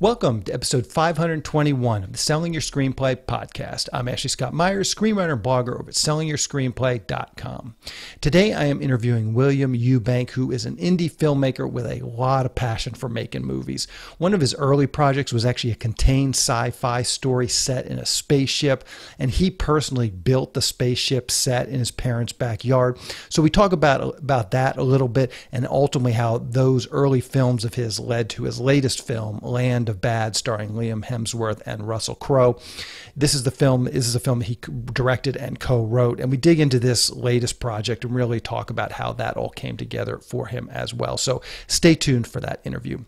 Welcome to episode 521 of the Selling Your Screenplay podcast. I'm Ashley Scott Myers, screenwriter and blogger over at sellingyourscreenplay.com. Today I am interviewing William Eubank, who is an indie filmmaker with a lot of passion for making movies. One of his early projects was actually a contained sci-fi story set in a spaceship, and he personally built the spaceship set in his parents' backyard. So we talk about that a little bit, and ultimately how those early films of his led to his latest film, Land of Bad, starring Liam Hemsworth and Russell Crowe. This is a film he directed and co-wrote, and we dig into this latest project and really talk about how that all came together for him as well. So stay tuned for that interview.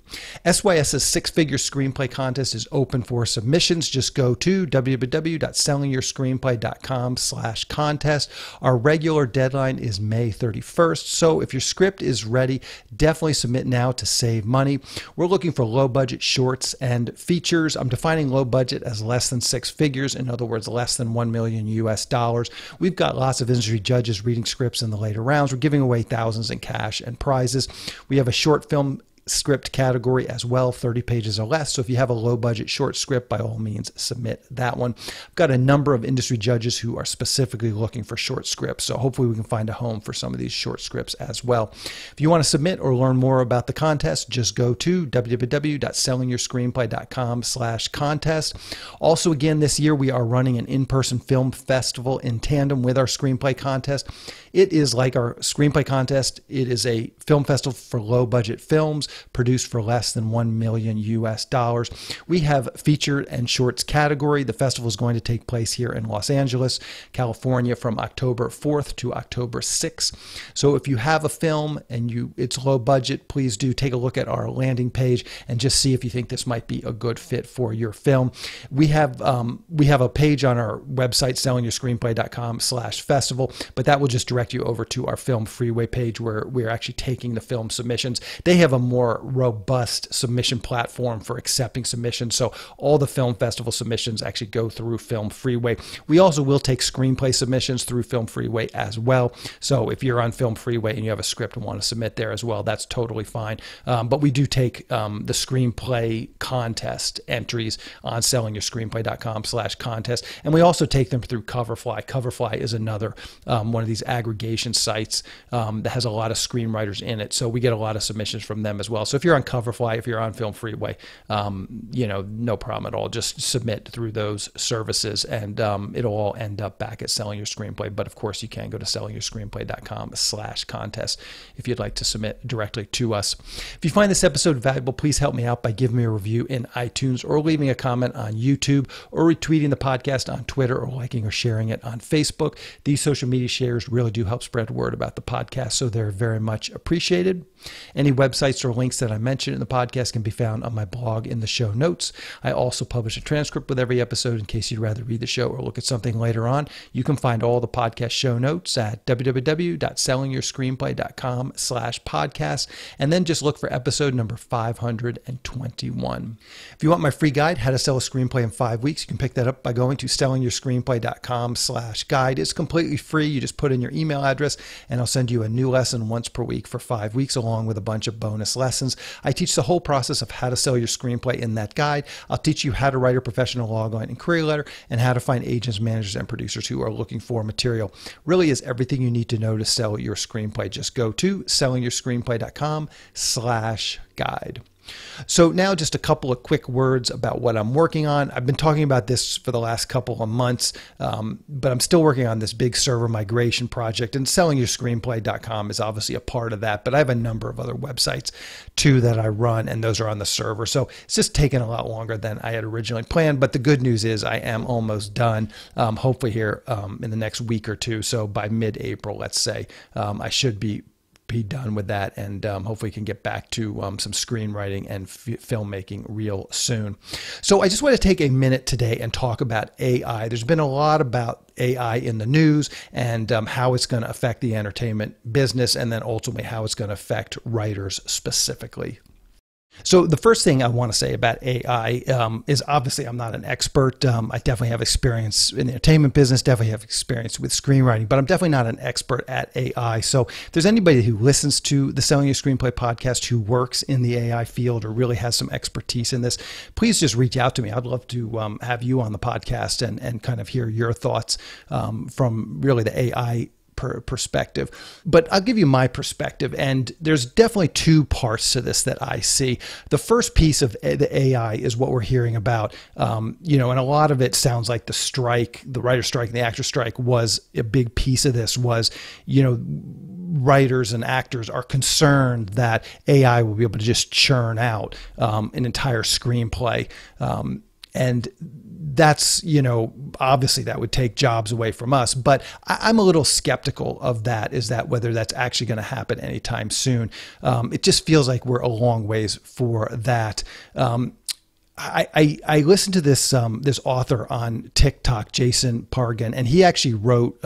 SYS's six-figure screenplay contest is open for submissions. Just go to www.sellingyourscreenplay.com/contest. Our regular deadline is May 31st, so if your script is ready, definitely submit now to save money. We're looking for low-budget shorts and features. I'm defining low budget as less than six figures, in other words, less than $1 million US. We've got lots of industry judges reading scripts in the later rounds. We're giving away thousands in cash and prizes. We have a short film script category as well, 30 pages or less. So if you have a low budget short script, by all means, submit that one. I've got a number of industry judges who are specifically looking for short scripts, so hopefully we can find a home for some of these short scripts as well. If you want to submit or learn more about the contest, just go to www.sellingyourscreenplay.com/contest. Also, again, this year we are running an in-person film festival in tandem with our screenplay contest. It is like our screenplay contest. It is a film festival for low budget films produced for less than $1 million US. We have featured and shorts category. The festival is going to take place here in Los Angeles, California, from October 4th to October 6th. So if you have a film and it's low budget, please do take a look at our landing page and just see if you think this might be a good fit for your film. We have a page on our website, sellingyourscreenplay.com/festival, but that will just direct you over to our Film Freeway page, where we're actually taking the film submissions. They have a more robust submission platform for accepting submissions, so all the film festival submissions actually go through Film Freeway. We also will take screenplay submissions through Film Freeway as well, so if you're on Film Freeway and you have a script and want to submit there as well, that's totally fine. But we do take the screenplay contest entries on sellingyourscreenplay.com/contest, and we also take them through Coverfly. Coverfly is another one of these aggregation sites that has a lot of screenwriters in it, so we get a lot of submissions from them as well. So if you're on Coverfly, if you're on Film Freeway, no problem at all. Just submit through those services, and it'll all end up back at Selling Your Screenplay. But of course, you can go to sellingyourscreenplay.com/contest if you'd like to submit directly to us. If you find this episode valuable, please help me out by giving me a review in iTunes, or leaving a comment on YouTube, or retweeting the podcast on Twitter, or liking or sharing it on Facebook. These social media shares really do help spread word about the podcast, so they're very much appreciated. Any websites or links that I mentioned in the podcast can be found on my blog in the show notes. I also publish a transcript with every episode in case you'd rather read the show or look at something later on. You can find all the podcast show notes at www.sellingyourscreenplay.com/podcast, and then just look for episode number 521. If you want my free guide, How to Sell a Screenplay in 5 weeks, you can pick that up by going to sellingyourscreenplay.com/guide. It's completely free. You just put in your email address and I'll send you a new lesson once per week for 5 weeks, along with a bunch of bonus lessons. I teach the whole process of how to sell your screenplay in that guide. I'll teach you how to write a professional logline and query letter, and how to find agents, managers, and producers who are looking for material. Really is everything you need to know to sell your screenplay. Just go to sellingyourscreenplay.com/guide. So now just a couple of quick words about what I'm working on. I've been talking about this for the last couple of months, but I'm still working on this big server migration project, and sellingyourscreenplay.com is obviously a part of that, but I have a number of other websites too that I run, and those are on the server. So it's just taken a lot longer than I had originally planned, but the good news is I am almost done, hopefully here in the next week or two. So by mid-April, let's say, I should be done with that, and hopefully can get back to some screenwriting and filmmaking real soon. So I just want to take a minute today and talk about AI. There's been a lot about AI in the news, and how it's going to affect the entertainment business, and then ultimately how it's going to affect writers specifically. So the first thing I want to say about AI is obviously I'm not an expert. I definitely have experience in the entertainment business, definitely have experience with screenwriting, but I'm definitely not an expert at AI. So if there's anybody who listens to the Selling Your Screenplay podcast who works in the AI field or really has some expertise in this, please just reach out to me. I'd love to have you on the podcast and kind of hear your thoughts from really the AI perspective. But I'll give you my perspective, and there's definitely two parts to this that I see. The first piece of the AI is what we're hearing about, you know, and a lot of it sounds like the strike, the writer's strike and the actor strike was a big piece of this, was, you know, writers and actors are concerned that AI will be able to just churn out an entire screenplay. And that's, you know, obviously that would take jobs away from us, but I'm a little skeptical of that, is that whether that's actually going to happen anytime soon. It just feels like we're a long ways for that. I listened to this this author on TikTok, Jason Pargan, and he actually wrote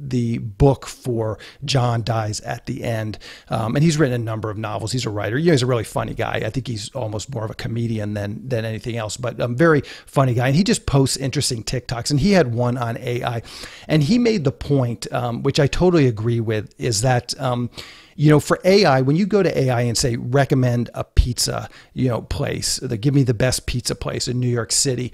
the book for John Dies at the End, and he's written a number of novels. He's a writer. You know, he's a really funny guy. I think he's almost more of a comedian than anything else, but a very funny guy. And he just posts interesting TikToks. And he had one on AI, and he made the point, which I totally agree with, is that you know, for AI, when you go to AI and say, recommend a pizza, you know, place, the, give me the best pizza place in New York City,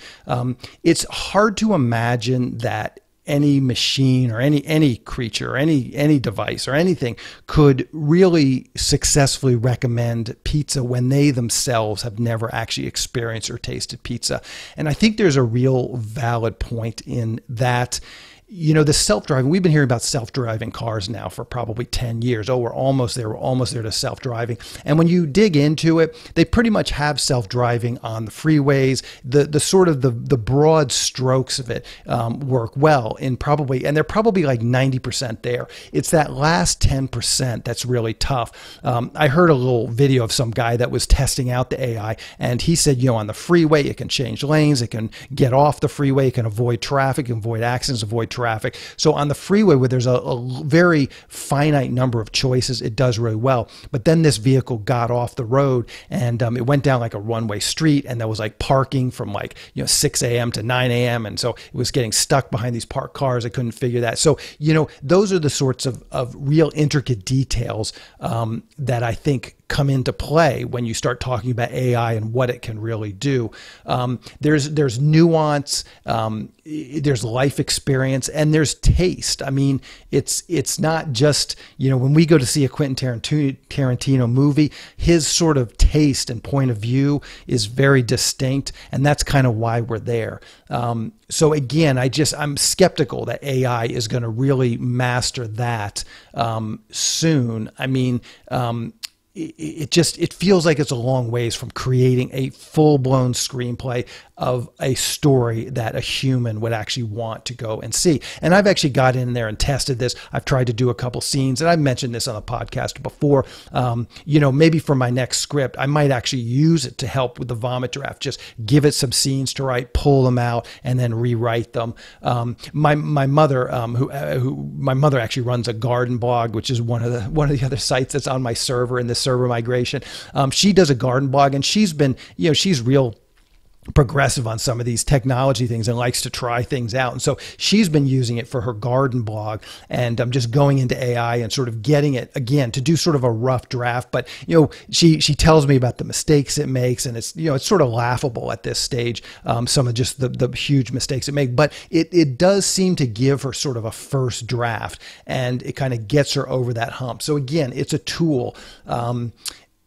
it's hard to imagine that any machine or any creature or any device or anything could really successfully recommend pizza when they themselves have never actually experienced or tasted pizza. And I think there's a real valid point in that. You know, the self-driving, we've been hearing about self-driving cars now for probably 10 years. Oh, we're almost there to self-driving. And when you dig into it, they pretty much have self-driving on the freeways. The sort of the broad strokes of it work well in probably, and they're probably like 90% there. It's that last 10% that's really tough. I heard a little video of some guy that was testing out the AI, and he said, you know, on the freeway, it can change lanes, it can get off the freeway, it can avoid traffic, avoid accidents, avoid traffic. So on the freeway where there's a very finite number of choices, it does really well. But then this vehicle got off the road and it went down like a one-way street, and there was like parking from like, you know, 6 a.m. to 9 a.m. And so it was getting stuck behind these parked cars. I couldn't figure that. So, you know, those are the sorts of real intricate details that I think come into play when you start talking about AI and what it can really do. There's nuance, there's life experience, and there's taste. I mean, it's not just, you know, when we go to see a Quentin Tarantino movie, his sort of taste and point of view is very distinct, and that's kind of why we're there. So again, I'm skeptical that AI is going to really master that soon. I mean, it feels like it's a long ways from creating a full-blown screenplay of a story that a human would actually want to go and see. And I've actually got in there and tested this. I've tried to do a couple scenes, and I've mentioned this on the podcast before. You know, maybe for my next script, I might actually use it to help with the vomit draft. Just give it some scenes to write, pull them out, and then rewrite them. My mother, my mother actually runs a garden blog, which is one of the other sites that's on my server in this server migration. She does a garden blog, and she's been, you know, she's real progressive on some of these technology things and likes to try things out. And so she's been using it for her garden blog, and I'm just going into AI and sort of getting it again to do sort of a rough draft. But, you know, she tells me about the mistakes it makes, and it's, you know, it's sort of laughable at this stage. Some of just the huge mistakes it makes, but it does seem to give her sort of a first draft, and it kind of gets her over that hump. So again, it's a tool.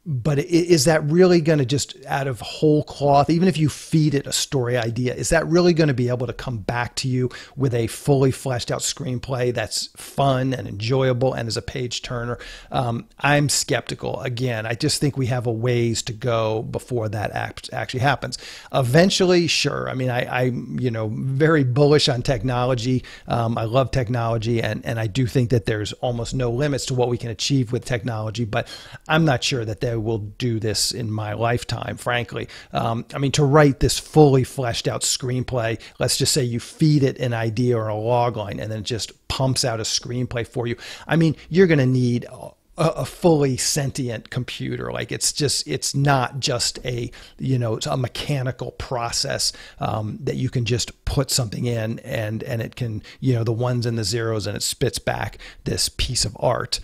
But is that really going to just out of whole cloth, even if you feed it a story idea, is that really going to be able to come back to you with a fully fleshed out screenplay that's fun and enjoyable and is a page turner? I'm skeptical. Again, I just think we have a ways to go before that actually happens. Eventually, sure. I mean, I'm, you know, very bullish on technology. I love technology, and I do think that there's almost no limits to what we can achieve with technology, but I'm not sure that there will do this in my lifetime, frankly. I mean, to write this fully fleshed out screenplay, let's just say you feed it an idea or a log line, and then it just pumps out a screenplay for you. I mean, you're going to need a fully sentient computer. Like it's not just a, you know, it's a mechanical process that you can just put something in and it can, you know, the ones and the zeros, and it spits back this piece of art.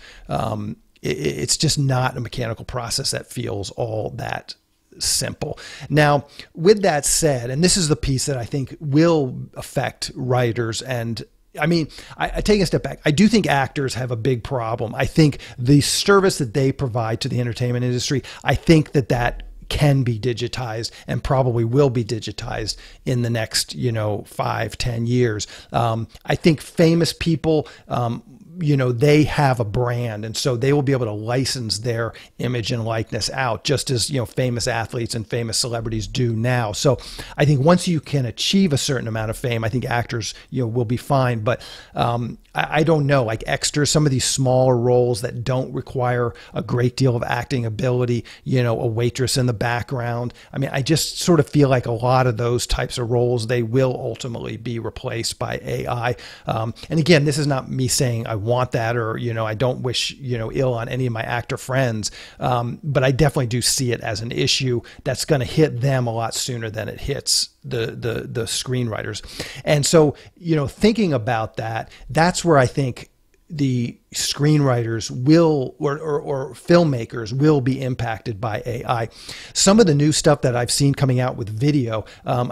It's just not a mechanical process that feels all that simple. Now, with that said, and this is the piece that I think will affect writers, and I mean, I take a step back. I do think actors have a big problem. I think the service that they provide to the entertainment industry, I think that can be digitized and probably will be digitized in the next, you know, 5-10 years. I think famous people, you know, they have a brand, and so they will be able to license their image and likeness out, just as, you know, famous athletes and famous celebrities do now. So I think once you can achieve a certain amount of fame, I think actors, you know, will be fine. But I don't know, like extras, some of these smaller roles that don't require a great deal of acting ability, you know, a waitress in the background. I mean, I just sort of feel like a lot of those types of roles, they will ultimately be replaced by AI. And again, this is not me saying I want that, or, you know, I don't wish, you know, ill on any of my actor friends. But I definitely do see it as an issue that's going to hit them a lot sooner than it hits the screenwriters. And so, you know, thinking about that, that's where I think the screenwriters will, or filmmakers will be impacted by AI. Some of the new stuff that I've seen coming out with video,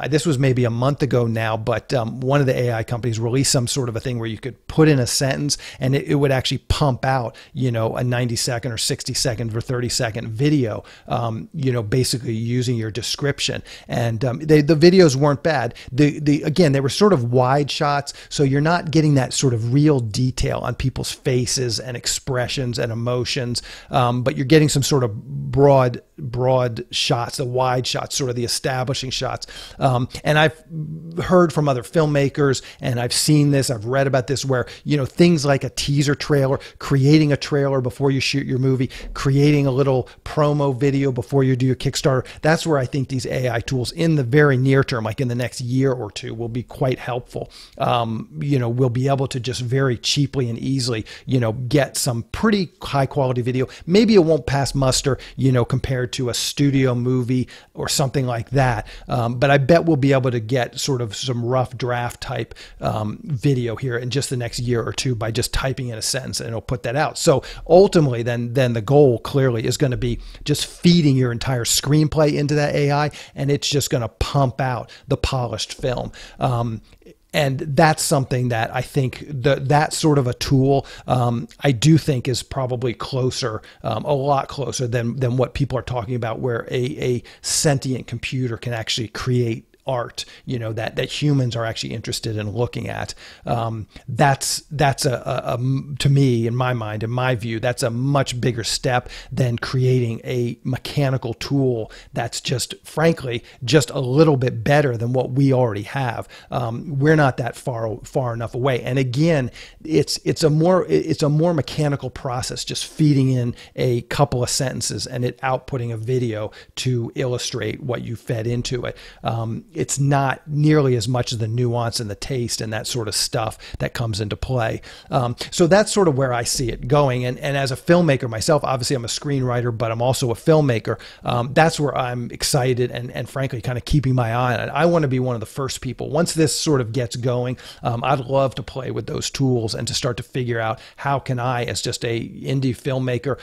this was maybe a month ago now, but one of the AI companies released some sort of a thing where you could put in a sentence and it would actually pump out, you know, a 90-second or 60-second or 30-second video, you know, basically using your description. And the videos weren't bad. Again, they were sort of wide shots, so you're not getting that sort of real detail on people's face and expressions and emotions, but you're getting some sort of broad shots, the wide shots, sort of the establishing shots. And I've heard from other filmmakers, and I've seen this, I've read about this, where, you know, things like a teaser trailer, creating a trailer before you shoot your movie, creating a little promo video before you do your Kickstarter. That's where I think these AI tools in the very near term, like in the next year or two, will be quite helpful. You know, we'll be able to just very cheaply and easily, you know, get some pretty high quality video. Maybe it won't pass muster, you know, compared to a studio movie or something like that. But I bet we'll be able to get sort of some rough draft type video here in just the next year or two by just typing in a sentence, and it'll put that out. So ultimately then the goal clearly is going to be just feeding your entire screenplay into that AI, and it's just going to pump out the polished film. And that's something that I think that sort of a tool, I do think is probably closer, a lot closer than what people are talking about, where a sentient computer can actually create art, you know, that humans are actually interested in looking at. That's a to me, in my mind, in my view, that's a much bigger step than creating a mechanical tool that's just, frankly, just a little bit better than what we already have. We're not that far enough away. And again, it's a more mechanical process, just feeding in a couple of sentences and it outputting a video to illustrate what you fed into it. It's not nearly as much of the nuance and the taste and that sort of stuff that comes into play. So that's sort of where I see it going. And as a filmmaker myself, obviously I'm a screenwriter, but I'm also a filmmaker. That's where I'm excited and frankly kind of keeping my eye on it. I want to be one of the first people. Once this sort of gets going, I'd love to play with those tools and to start to figure out how can I, as just a indie filmmaker,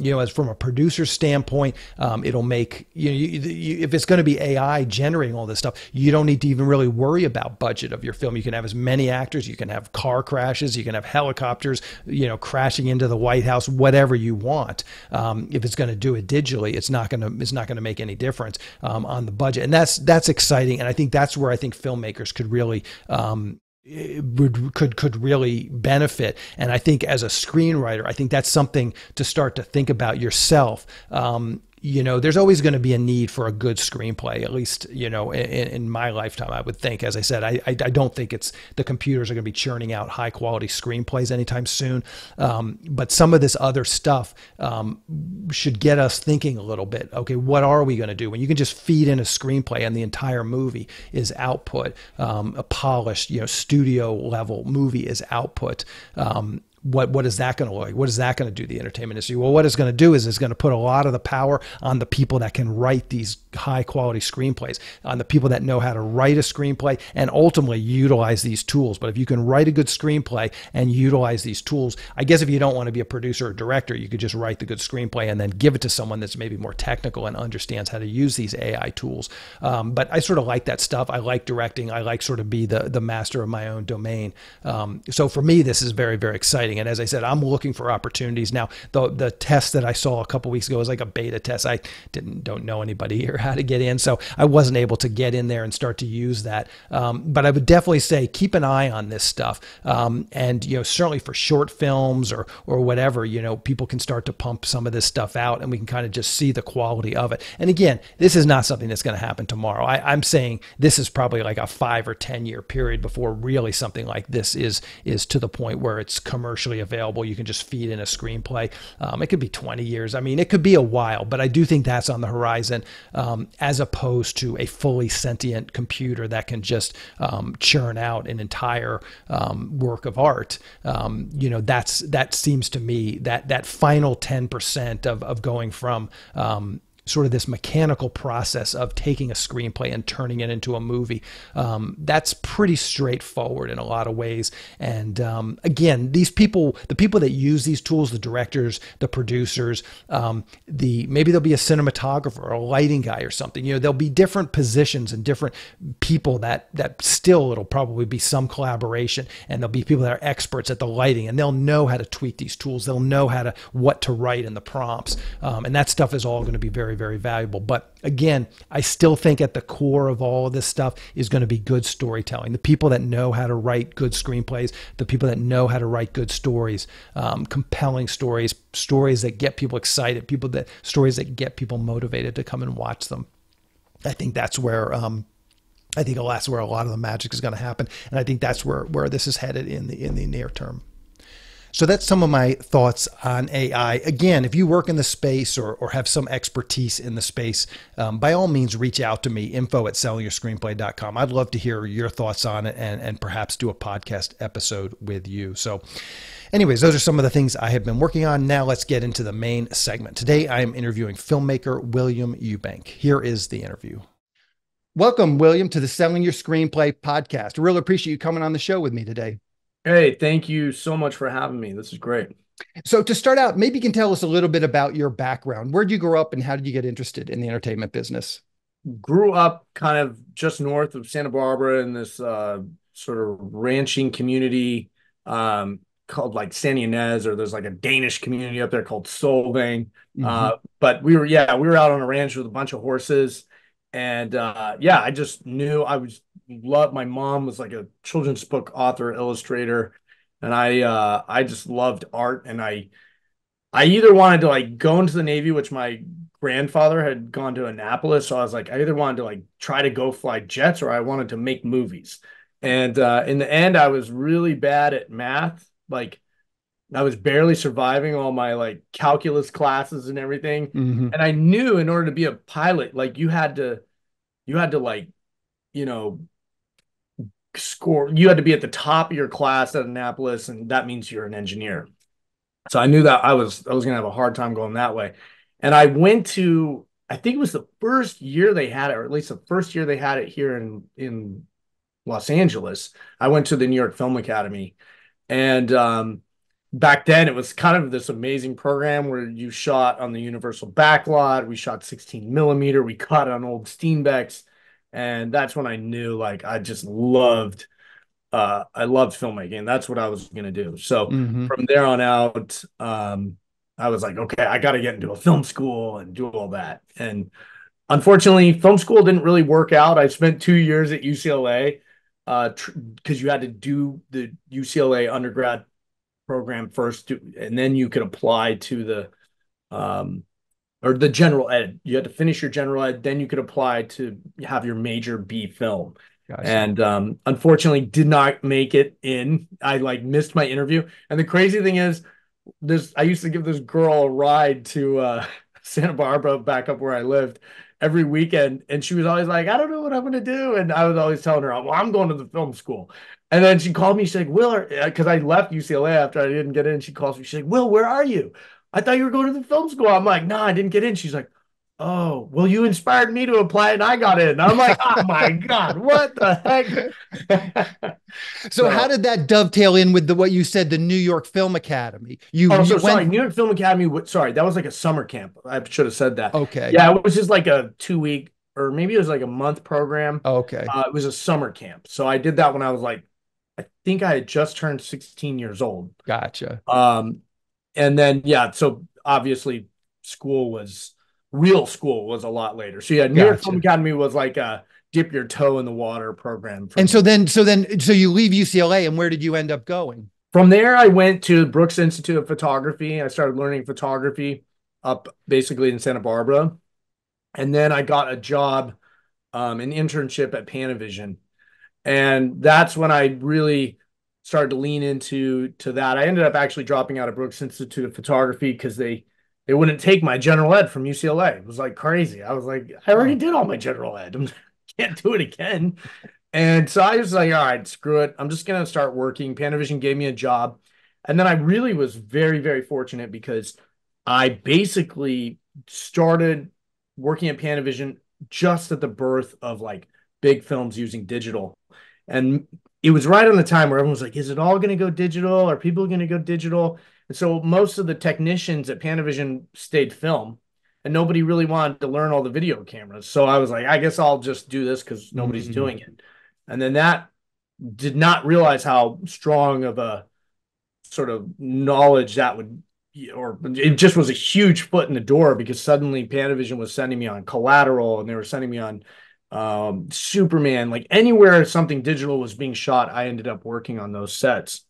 you know, as from a producer standpoint, it'll make, you know, if it's going to be AI generating all this stuff, you don't need to even really worry about budget of your film. You can have as many actors, you can have car crashes, you can have helicopters, you know, crashing into the White House, whatever you want. If it's going to do it digitally, it's not going to make any difference on the budget. And that's exciting. And I think that's where I think filmmakers could really could really benefit. And I think as a screenwriter, I think that's something to start to think about yourself. You know, there's always going to be a need for a good screenplay, at least, you know, in my lifetime, I would think. As I said, I don't think the computers are going to be churning out high quality screenplays anytime soon. But some of this other stuff should get us thinking a little bit. Okay, what are we going to do when you can just feed in a screenplay and the entire movie is output? A polished, you know, studio level movie is output. what is that going to look like? What is that going to do to the entertainment industry? Well, what it's going to do is it's going to put a lot of the power on the people that can write these high quality screenplays, on the people that know how to write a screenplay and ultimately utilize these tools. But if you can write a good screenplay and utilize these tools, I guess if you don't want to be a producer or director, you could just write the good screenplay and then give it to someone that's maybe more technical and understands how to use these AI tools. But I sort of like that stuff. I like directing. I like sort of be the master of my own domain. So for me, this is very, very exciting. And as I said, I'm looking for opportunities. Now, the test that I saw a couple weeks ago was like a beta test. I don't know anybody here how to get in. So I wasn't able to get in there and start to use that. But I would definitely say, keep an eye on this stuff. And, you know, certainly for short films or whatever, you know, people can start to pump some of this stuff out and we can kind of just see the quality of it. And again, this is not something that's going to happen tomorrow. I'm saying this is probably like a 5- or 10-year period before really something like this is to the point where it's commercially available. You can just feed in a screenplay. It could be 20 years. I mean, it could be a while, but I do think that's on the horizon, as opposed to a fully sentient computer that can just churn out an entire work of art. You know, that seems to me that final 10% of going from sort of this mechanical process of taking a screenplay and turning it into a movie. That's pretty straightforward in a lot of ways. And again, these people, the people that use these tools, the directors, the producers, maybe there'll be a cinematographer or a lighting guy or something. You know, there'll be different positions and different people that still it'll probably be some collaboration, and there'll be people that are experts at the lighting and they'll know how to tweak these tools. They'll know what to write in the prompts. And that stuff is all going to be very, very valuable. But again, I still think at the core of all of this stuff is going to be good storytelling. The people that know how to write good screenplays, the people that know how to write good stories, compelling stories, stories that get people excited, stories that get people motivated to come and watch them. I think that's where, that's where a lot of the magic is going to happen. And I think that's where this is headed in the near term. So that's some of my thoughts on AI. Again, if you work in the space or have some expertise in the space, by all means, reach out to me, info@sellingyourscreenplay.com. I'd love to hear your thoughts on it and perhaps do a podcast episode with you. So anyways, those are some of the things I have been working on. Now let's get into the main segment. Today, I am interviewing filmmaker William Eubank. Here is the interview. Welcome, William, to the Selling Your Screenplay podcast. I really appreciate you coming on the show with me today. Hey, thank you so much for having me. This is great. So to start out, maybe you can tell us a little bit about your background. Where did you grow up and how did you get interested in the entertainment business? Grew up kind of just north of Santa Barbara in this sort of ranching community called like San Ynez, or there's like a Danish community up there called Solvang. Mm-hmm. But we were out on a ranch with a bunch of horses. And I just knew my mom was like a children's book author, illustrator, and I just loved art. And I either wanted to like go into the Navy, which my grandfather had gone to Annapolis. So I was like, I either wanted to like try to go fly jets, or I wanted to make movies. And in the end, I was really bad at math. Like I was barely surviving all my like calculus classes and everything. Mm-hmm. And I knew in order to be a pilot, like you had to like, you know, score, you had to be at the top of your class at Annapolis. And that means you're an engineer. So I knew that I was going to have a hard time going that way. And I went to, I think it was the first year they had it, or at least the first year they had it here in Los Angeles. I went to the New York Film Academy, and, back then, it was kind of this amazing program where you shot on the Universal backlot. We shot 16 millimeter. We caught on old Steenbecks, and that's when I knew, like, I loved filmmaking. That's what I was gonna do. So from there on out, I was like, okay, I got to get into a film school and do all that. And unfortunately, film school didn't really work out. I spent 2 years at UCLA because you had to do the UCLA undergrad program first, and then you could apply to the or the general ed. You had to finish your general ed, then you could apply to have your major be film. Gotcha. And unfortunately did not make it in. I like missed my interview. And the crazy thing is I used to give this girl a ride to Santa Barbara, back up where I lived, every weekend. And she was always like, I don't know what I'm going to do. And I was always telling her, well, I'm going to the film school. And then she called me. She's like, Will, because I left UCLA after I didn't get in. She calls me. She's like, Will, where are you? I thought you were going to the film school. I'm like, no, I didn't get in. She's like, oh, well, you inspired me to apply and I got in. I'm like, oh my God, what the heck? So how did that dovetail in with what you said, the New York Film Academy? New York Film Academy. Sorry, that was like a summer camp. I should have said that. Okay. Yeah, it was just like a 2-week or maybe it was like a month program. Okay. It was a summer camp. So I did that when I was like, I think I had just turned 16 years old. Gotcha. And then, yeah, so obviously real school was a lot later. So yeah, New York Film Academy was like a dip your toe in the water program. And so you leave UCLA, and where did you end up going? From there, I went to Brooks Institute of Photography. I started learning photography up basically in Santa Barbara. And then I got a job, an internship at Panavision. And that's when I really started to lean into that. I ended up actually dropping out of Brooks Institute of Photography because they wouldn't take my general ed from UCLA. It was like crazy. I was like, I already did all my general ed. I can't do it again. And so I was like, all right, screw it. I'm just going to start working. Panavision gave me a job. And then I really was very, very fortunate because I basically started working at Panavision just at the birth of like big films using digital. And it was right on the time where everyone was like, is it all going to go digital? Are people going to go digital? And so most of the technicians at Panavision stayed film, and nobody really wanted to learn all the video cameras. So I was like, I guess I'll just do this because nobody's doing it. And then that did not realize how strong of a sort of knowledge that would, or it just was a huge foot in the door because suddenly Panavision was sending me on Collateral, and they were sending me on Superman. Like anywhere something digital was being shot, I ended up working on those sets.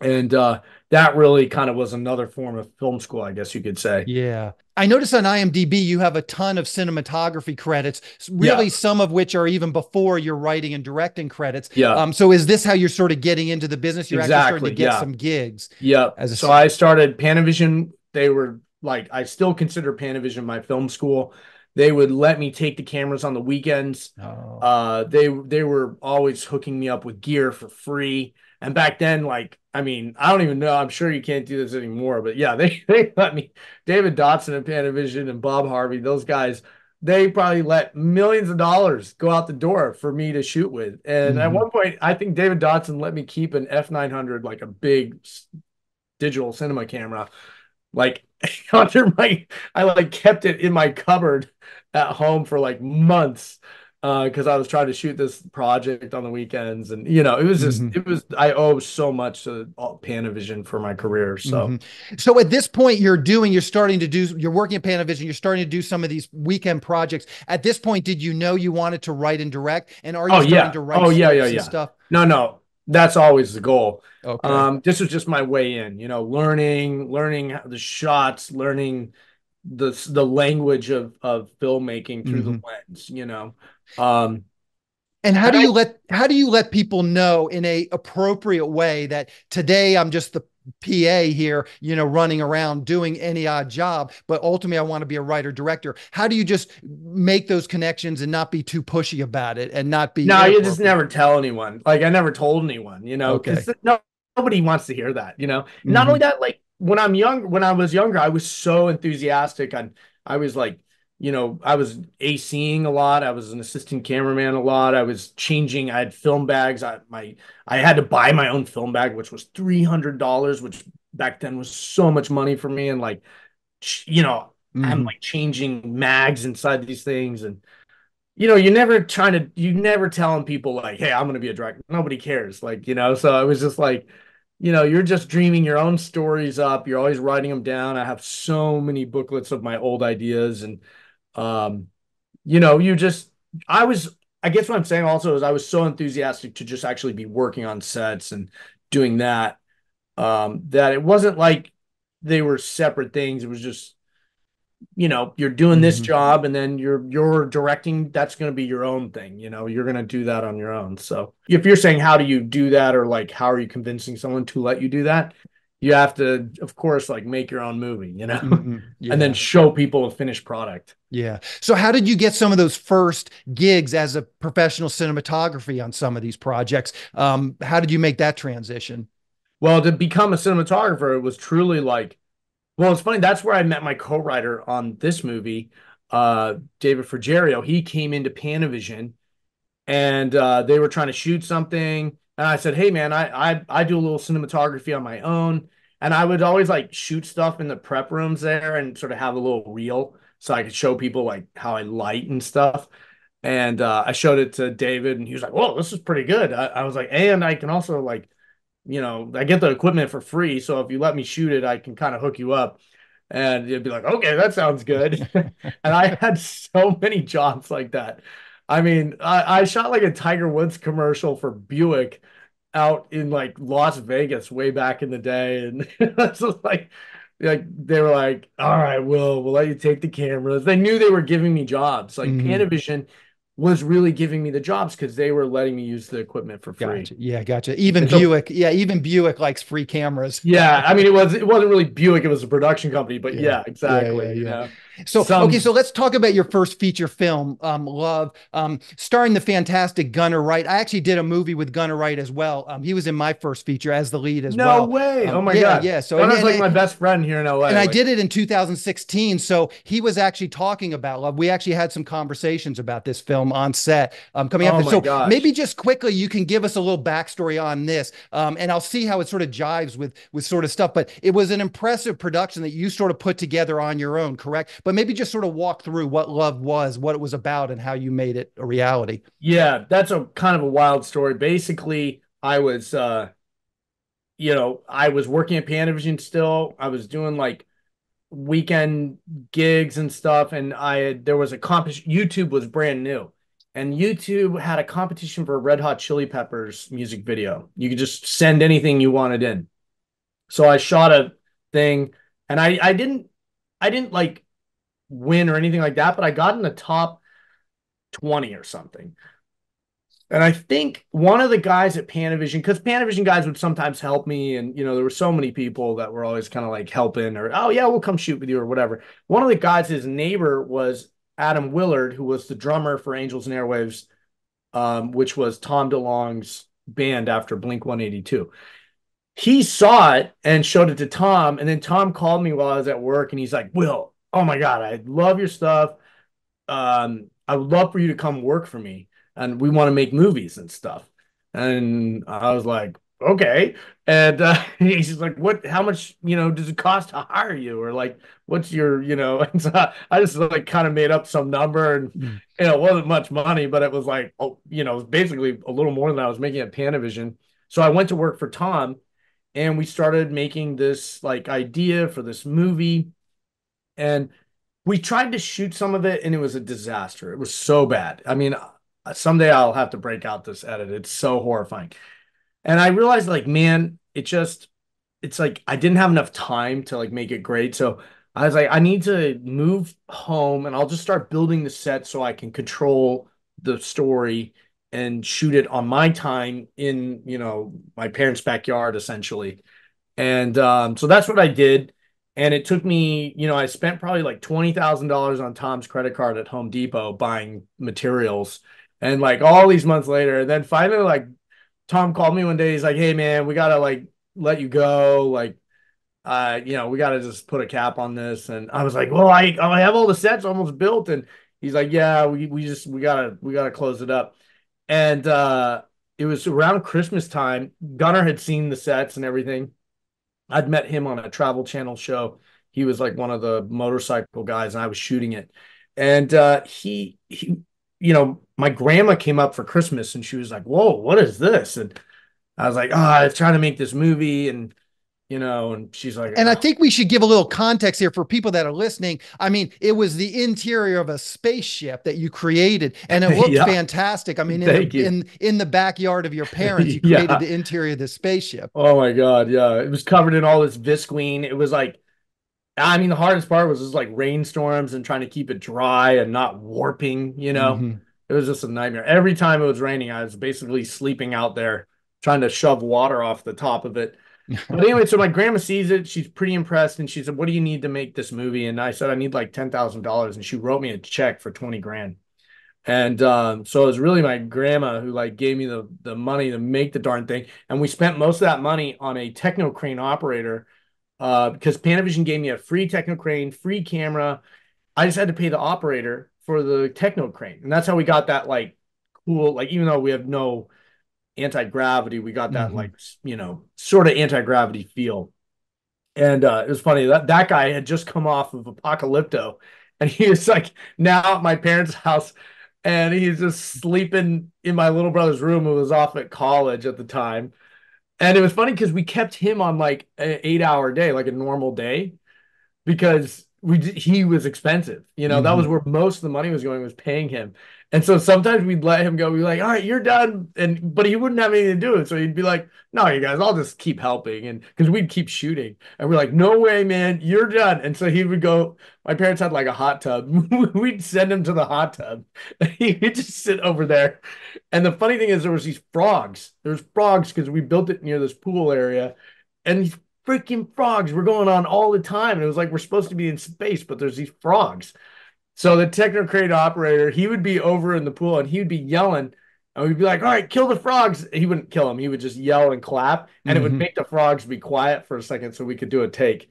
And that really kind of was another form of film school, I guess you could say. Yeah. I noticed on IMDb, you have a ton of cinematography credits, really some of which are even before your writing and directing credits. Yeah. So is this how you're sort of getting into the business? You're actually starting to get some gigs. Yeah. So I started Panavision. They were like, I still consider Panavision my film school. They would let me take the cameras on the weekends. Oh. They were always hooking me up with gear for free. And back then, like, I mean, I don't even know. I'm sure you can't do this anymore. But yeah, they let me. David Dotson at Panavision and Bob Harvey, those guys, they probably let millions of dollars go out the door for me to shoot with. And at one point, I think David Dotson let me keep an F900, like a big digital cinema camera. Like I like kept it in my cupboard at home for like months. Because I was trying to shoot this project on the weekends, and it was just I owe so much to Panavision for my career. So so at this point you're working at Panavision, you're starting to do some of these weekend projects. At this point, did you know you wanted to write and direct? And are you starting to write stuff? No, that's always the goal. Okay. This was just my way in, learning the shots, learning the language of filmmaking through the lens, and how do you let people know in a appropriate way that today I'm just the PA here, running around doing any odd job, but ultimately I want to be a writer director? How do you just make those connections and not be too pushy about it and not be? No, you just never tell anyone. Like I never told anyone, because nobody wants to hear that, Not only that, like, when I was younger, I was so enthusiastic. I was like, I was ACing a lot. I was an assistant cameraman a lot. I was changing. I had film bags. I had to buy my own film bag, which was $300, which back then was so much money for me. And like, I'm like changing mags inside these things. And, you're never telling people like, hey, I'm going to be a director. Nobody cares. Like, so I was just like, you're just dreaming your own stories up. You're always writing them down. I have so many booklets of my old ideas. And, I guess what I'm saying also is I was so enthusiastic to just actually be working on sets and doing that, that it wasn't like they were separate things. It was just, you're doing this job and then you're directing. That's going to be your own thing. You're going to do that on your own. So if you're saying, how do you do that? Or like, how are you convincing someone to let you do that? you have to, of course, like make your own movie, you know, and then show people a finished product. Yeah. So how did you get some of those first gigs as a professional cinematography on some of these projects? How did you make that transition? Well, to become a cinematographer, it was truly like, well, it's funny. That's where I met my co-writer on this movie, David Frigerio. He came into Panavision and they were trying to shoot something. And I said, hey, man, I do a little cinematography on my own. And I would always like shoot stuff in the prep rooms there and sort of have a little reel so I could show people like how I light and stuff. And I showed it to David and he was like, whoa, this is pretty good. I was like, and I can also like, you know, I get the equipment for free. So if you let me shoot it, I can kind of hook you up. And you'd be like, okay, that sounds good. And I had so many jobs like that. I mean, I shot like a Tiger Woods commercial for Buick out in like Las Vegas way back in the day. And that's like they were like, all right, we'll let you take the cameras. They knew they were giving me jobs. Like Panavision was really giving me the jobs because they were letting me use the equipment for free. Gotcha. Yeah, gotcha. Even so, Buick. Yeah, even Buick likes free cameras. Yeah, I mean, it wasn't really Buick. It was a production company, but yeah exactly. Yeah, yeah, yeah. You know? So, okay, so let's talk about your first feature film, Love, starring the fantastic Gunnar Wright. I actually did a movie with Gunnar Wright as well. He was in my first feature as the lead as well. No way. Oh, my God. Yeah. So Gunnar's like my best friend here in LA. And like, I did it in 2016. So he was actually talking about Love. We actually had some conversations about this film on set coming up. So maybe just quickly, you can give us a little backstory on this and I'll see how it sort of jives with sort of stuff. But it was an impressive production that you sort of put together on your own, correct? But maybe just sort of walk through what Love was, what it was about, and how you made it a reality. Yeah, that's a kind of a wild story. Basically, I was, you know, I was working at Panavision still. I was doing like weekend gigs and stuff. And there was a competition. YouTube was brand new. And YouTube had a competition for a Red Hot Chili Peppers music video. You could just send anything you wanted in. So I shot a thing and I didn't like win or anything like that, but I got in the top 20 or something. And I think one of the guys at Panavision, because Panavision guys would sometimes help me, and you know, there were so many people that were always kind of like helping, or oh yeah, we'll come shoot with you or whatever. One of the guys, his neighbor was Adam Willard, who was the drummer for Angels and Airwaves, which was Tom DeLonge's band after Blink-182. He saw it and showed it to Tom, and then Tom called me while I was at work, and he's like, Will, oh my God, I love your stuff. I would love for you to come work for me. And we want to make movies and stuff. And I was like, okay. And he's just like, what, how much, you know, does it cost to hire you? Or like, what's your, you know, and so I just like kind of made up some number and, you know, it wasn't much money, but it was like, oh, you know, it was basically a little more than I was making at Panavision. So I went to work for Tom and we started making this like idea for this movie. And we tried to shoot some of it and it was a disaster. It was so bad. I mean, someday I'll have to break out this edit. It's so horrifying. And I realized like, man, it's like, I didn't have enough time to like make it great. So I was like, I need to move home and I'll just start building the set so I can control the story and shoot it on my time in, you know, my parents' backyard essentially. And so that's what I did. And it took me, you know, I spent probably like $20,000 on Tom's credit card at Home Depot buying materials. And like all these months later, and then finally, like Tom called me one day. He's like, hey, man, we got to like let you go. Like, you know, we got to just put a cap on this. And I was like, well, I have all the sets almost built. And he's like, yeah, we got to close it up. And it was around Christmas time. Gunnar had seen the sets and everything. I'd met him on a Travel Channel show. He was like one of the motorcycle guys and I was shooting it. And he, you know, my grandma came up for Christmas and she was like, whoa, what is this? And I was like, oh, I was trying to make this movie. And, you know, and she's like, and I think we should give a little context here for people that are listening. I mean, it was the interior of a spaceship that you created and it looked fantastic. I mean, in the backyard of your parents, you created the interior of the spaceship. Oh my God. Yeah. It was covered in all this visqueen. It was like, I mean, the hardest part was just like rainstorms and trying to keep it dry and not warping, you know, it was just a nightmare. Every time it was raining, I was basically sleeping out there trying to shove water off the top of it. But anyway, so my grandma sees it. She's pretty impressed. And she said, what do you need to make this movie? And I said, I need like $10,000. And she wrote me a check for 20 grand. And so it was really my grandma who like gave me the money to make the darn thing. And we spent most of that money on a Technocrane operator because Panavision gave me a free Technocrane, free camera. I just had to pay the operator for the Technocrane. And that's how we got that like cool, like even though we have no anti-gravity, we got that like, you know, sort of anti-gravity feel. And it was funny that that guy had just come off of Apocalypto and he was like now at my parents' house. And he's just sleeping in my little brother's room, who was off at college at the time. And it was funny because we kept him on like an 8-hour day, like a normal day, because he was expensive. You know, that was where most of the money was going, was paying him. And so sometimes we'd let him go. We'd be like, all right, you're done. But he wouldn't have anything to do. And so he'd be like, no, you guys, I'll just keep helping. And because we'd keep shooting. And we're like, no way, man, you're done. And so he would go. My parents had like a hot tub. We'd send him to the hot tub. He would just sit over there. And the funny thing is there was these frogs. There's frogs because we built it near this pool area. And these freaking frogs were going on all the time. And it was like, we're supposed to be in space, but there's these frogs. So the Technocrane operator, he would be over in the pool and he would be yelling and we'd be like, all right, kill the frogs. He wouldn't kill them. He would just yell and clap and it would make the frogs be quiet for a second so we could do a take.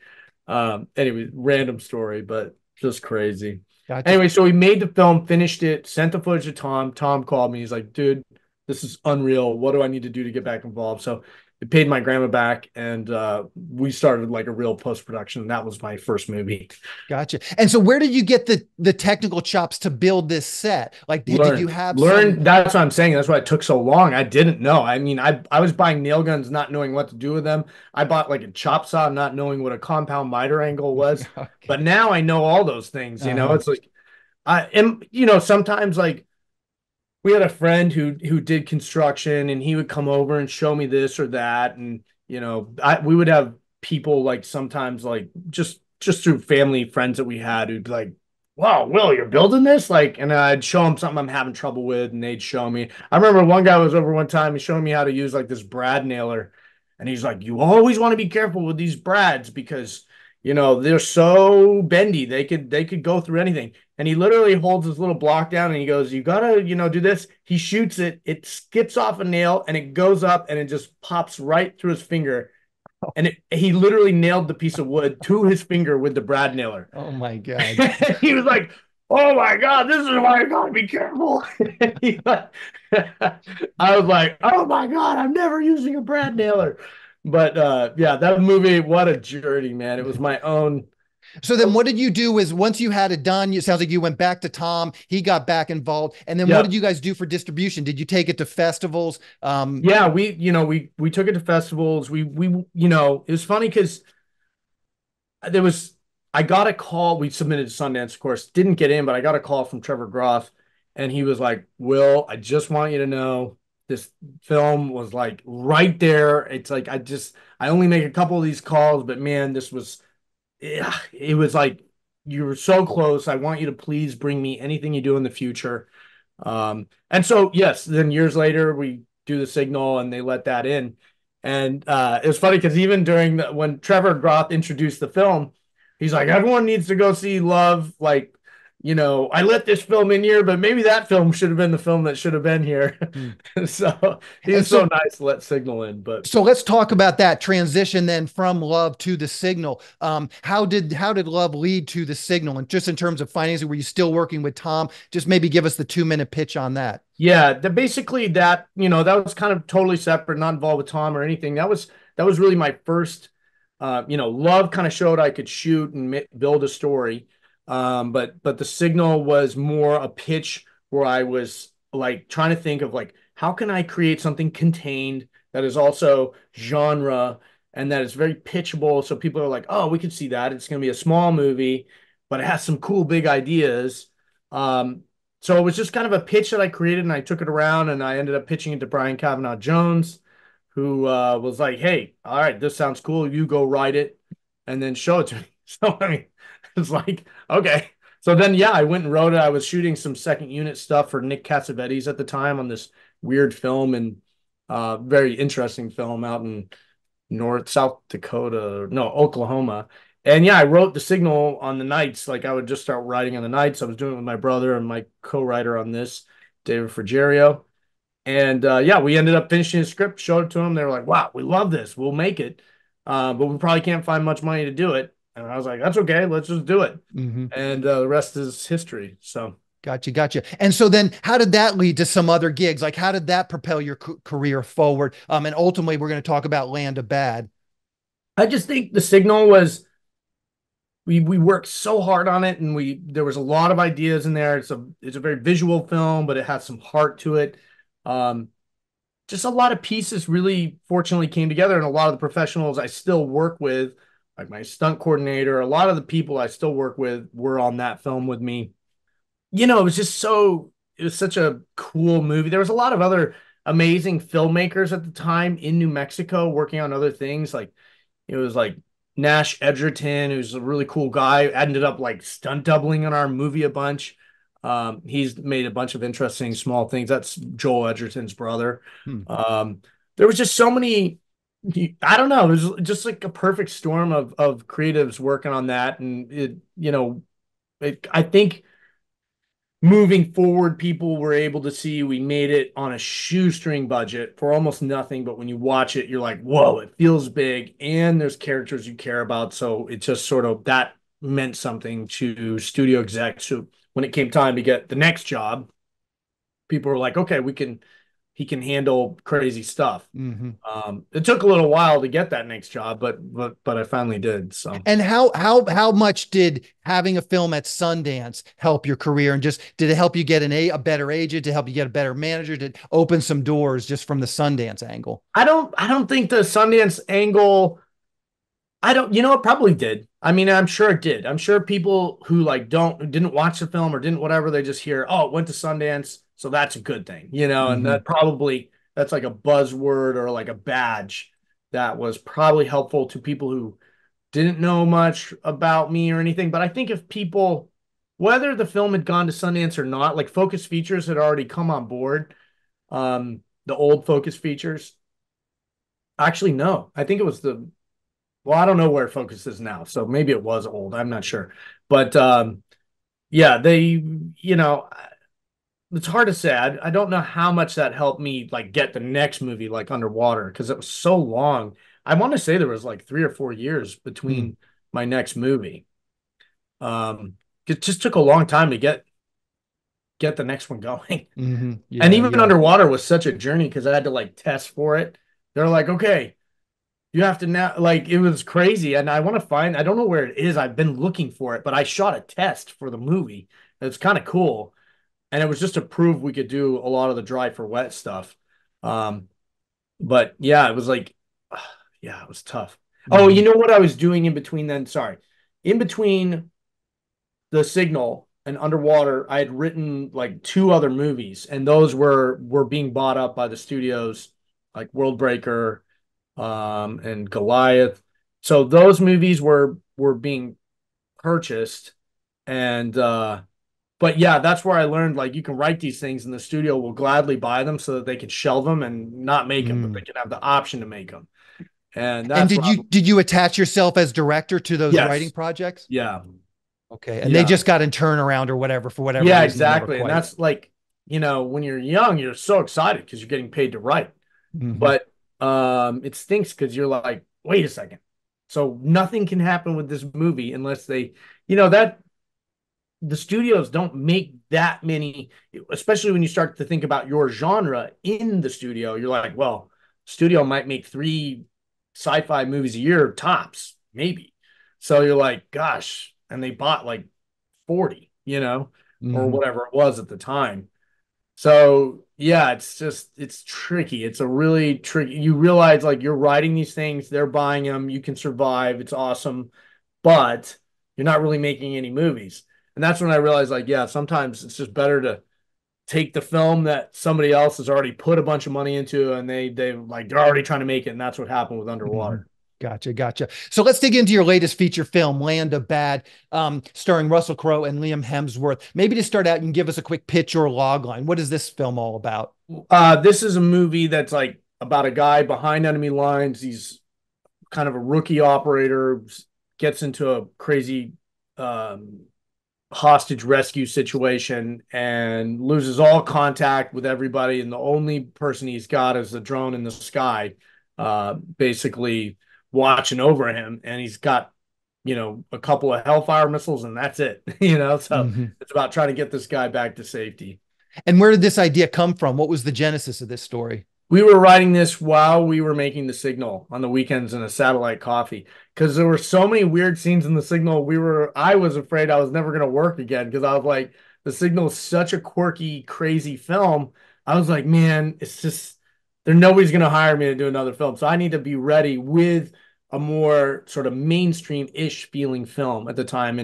Anyway, random story, but just crazy. Gotcha. Anyway, so we made the film, finished it, sent the footage to Tom. Tom called me. He's like, dude, this is unreal. What do I need to do to get back involved? So it paid my grandma back, and we started like a real post-production. And that was my first movie. Gotcha. And so where did you get the technical chops to build this set? Like, did you have learned? That's what I'm saying. That's why it took so long. I didn't know. I mean, I was buying nail guns, not knowing what to do with them. I bought like a chop saw, not knowing what a compound miter angle was. Okay. But now I know all those things, you know, it's like, you know, sometimes like, we had a friend who did construction and he would come over and show me this or that. And, you know, we would have people like sometimes like just through family friends that we had who'd be like, wow, Will, you're building this? Like, and I'd show them something I'm having trouble with and they'd show me. I remember one guy was over one time, he's showing me how to use like this brad nailer. And he's like, you always want to be careful with these brads because, you know, they're so bendy. They could go through anything. And he literally holds his little block down and he goes, you got to, you know, do this. He shoots it. It skips off a nail and it goes up and it just pops right through his finger. And he literally nailed the piece of wood to his finger with the brad nailer. Oh, my God. He was like, oh, my God, this is why I got to be careful. I was like, oh, my God, I'm never using a brad nailer. But yeah, that movie, what a journey, man. It was my own. So then what did you do is once you had it done, it sounds like you went back to Tom, he got back involved. And then what did you guys do for distribution? Did you take it to festivals? Yeah, we took it to festivals. We, you know, it was funny because I got a call. We submitted to Sundance, of course, didn't get in, but I got a call from Trevor Groff and he was like, Will, I just want you to know this film was like right there. It's like, I only make a couple of these calls, but man, this was, it was like, you were so close. I want you to please bring me anything you do in the future. And so, yes, then years later we do The Signal and they let that in. And it was funny because even during when Trevor Groff introduced the film, he's like, everyone needs to go see Love. Like, you know, I let this film in here, but maybe that film should have been the film that should have been here. So he's so nice to let Signal in. But so let's talk about that transition then from Love to The Signal. How did Love lead to The Signal? And just in terms of financing, were you still working with Tom? Just maybe give us the 2-minute pitch on that. Yeah, basically that, you know, that was kind of totally separate, not involved with Tom or anything. That was really my first, you know, Love kind of showed I could shoot and build a story. But The Signal was more a pitch where I was like trying to think of like, how can I create something contained that is also genre and that is very pitchable? So people are like, oh, we can see that. It's going to be a small movie, but it has some cool, big ideas. So it was just kind of a pitch that I created and I took it around and I ended up pitching it to Brian Kavanaugh Jones, who, was like, hey, all right, this sounds cool. You go write it and then show it to me. So, I mean, it's like, okay. So then, yeah, I went and wrote it. I was shooting some second unit stuff for Nick Cassavetes at the time on this weird film and very interesting film out in Oklahoma. And yeah, I wrote The Signal on the nights. Like I would just start writing on the nights. I was doing it with my brother and my co-writer on this, David Frigerio. And yeah, we ended up finishing the script, showed it to him. They were like, wow, we love this. We'll make it. But we probably can't find much money to do it. And I was like, that's okay. Let's just do it. Mm-hmm. And the rest is history. So. Gotcha. And so then how did that lead to some other gigs? Like how did that propel your career forward? And ultimately we're going to talk about Land of Bad. I just think The Signal was, we worked so hard on it, and there was a lot of ideas in there. It's a very visual film, but it has some heart to it. Just a lot of pieces really fortunately came together, and a lot of the professionals I still work with, like my stunt coordinator, a lot of the people I still work with were on that film with me. You know, it was such a cool movie. There was a lot of other amazing filmmakers at the time in New Mexico working on other things. Like, it was like Nash Edgerton, who's a really cool guy, ended up like stunt doubling in our movie a bunch. He's made a bunch of interesting small things. That's Joel Edgerton's brother. There was just so many, I don't know, it was just like a perfect storm of creatives working on that. And I think moving forward, people were able to see we made it on a shoestring budget for almost nothing. But when you watch it, you're like, whoa, it feels big. And there's characters you care about. So it just sort of, that meant something to studio execs who, when it came time to get the next job, people were like, okay, he can handle crazy stuff. Mm-hmm. It took a little while to get that next job, but I finally did. So, and how much did having a film at Sundance help your career? And just, did it help you get a better agent, to help you get a better manager, to open some doors just from the Sundance angle? I don't think the Sundance angle, it probably did. I mean, I'm sure it did. I'm sure people who didn't watch the film or didn't, whatever, they just hear, oh, it went to Sundance, so that's a good thing, mm-hmm. And that's like a buzzword or like a badge that was probably helpful to people who didn't know much about me or anything. But I think if people, whether the film had gone to Sundance or not, like Focus Features had already come on board, the old Focus Features. Actually, no, I think it was I don't know where Focus is now, so maybe it was old. I'm not sure. But yeah, it's hard to say. I don't know how much that helped me get the next movie, like Underwater, because it was so long. I want to say there was 3 or 4 years between my next movie. It just took a long time to get the next one going. Mm-hmm. Yeah, and even Underwater was such a journey, because I had to test for it. They're like, okay, you have to now, it was crazy. And I want to I don't know where it is. I've been looking for it, but I shot a test for the movie. It's kind of cool. And it was just to prove we could do a lot of the dry for wet stuff. But yeah, it was it was tough. Mm-hmm. Oh, you know what I was doing in between then? Sorry. In between The Signal and Underwater, I had written 2 other movies, and those were being bought up by the studios, like Worldbreaker and Goliath. So those movies were being purchased, and but yeah, that's where I learned, you can write these things and the studio will gladly buy them so that they can shelve them and not make them, but they can have the option to make them. And did you attach yourself as director to those writing projects? Yeah. Okay. And they just got in turnaround or whatever, for whatever reason. Yeah, exactly. And that's when you're young, you're so excited because you're getting paid to write. Mm-hmm. But it stinks because you're like, wait a second. So nothing can happen with this movie unless they, the studios don't make that many, especially when you start to think about your genre in the studio. You're like, well, studio might make 3 sci-fi movies a year, tops, maybe. So you're like, gosh, and they bought 40, or whatever it was at the time. So yeah, it's tricky. It's a really tricky, you realize you're writing these things, they're buying them, you can survive, it's awesome, but you're not really making any movies. And that's when I realized, sometimes it's just better to take the film that somebody else has already put a bunch of money into, and they're already trying to make it. And that's what happened with Underwater. Mm-hmm. Gotcha. So let's dig into your latest feature film, Land of Bad, starring Russell Crowe and Liam Hemsworth. Maybe to start out, you can give us a quick pitch or logline. What is this film all about? This is a movie that's about a guy behind enemy lines. He's kind of a rookie operator, gets into a crazy hostage rescue situation and loses all contact with everybody. And the only person he's got is the drone in the sky, basically watching over him. And he's got, you know, a couple of Hellfire missiles and that's it, you know? So it's about trying to get this guy back to safety. And where did this idea come from? What was the genesis of this story? We were writing this while we were making The Signal on the weekends in a satellite coffee, because there were so many weird scenes in The Signal. I was afraid I was never going to work again, because I was like, The Signal is such a quirky, crazy film. I was like, man, it's just, nobody's going to hire me to do another film. So I need to be ready with a more sort of mainstream-ish feeling film at the time.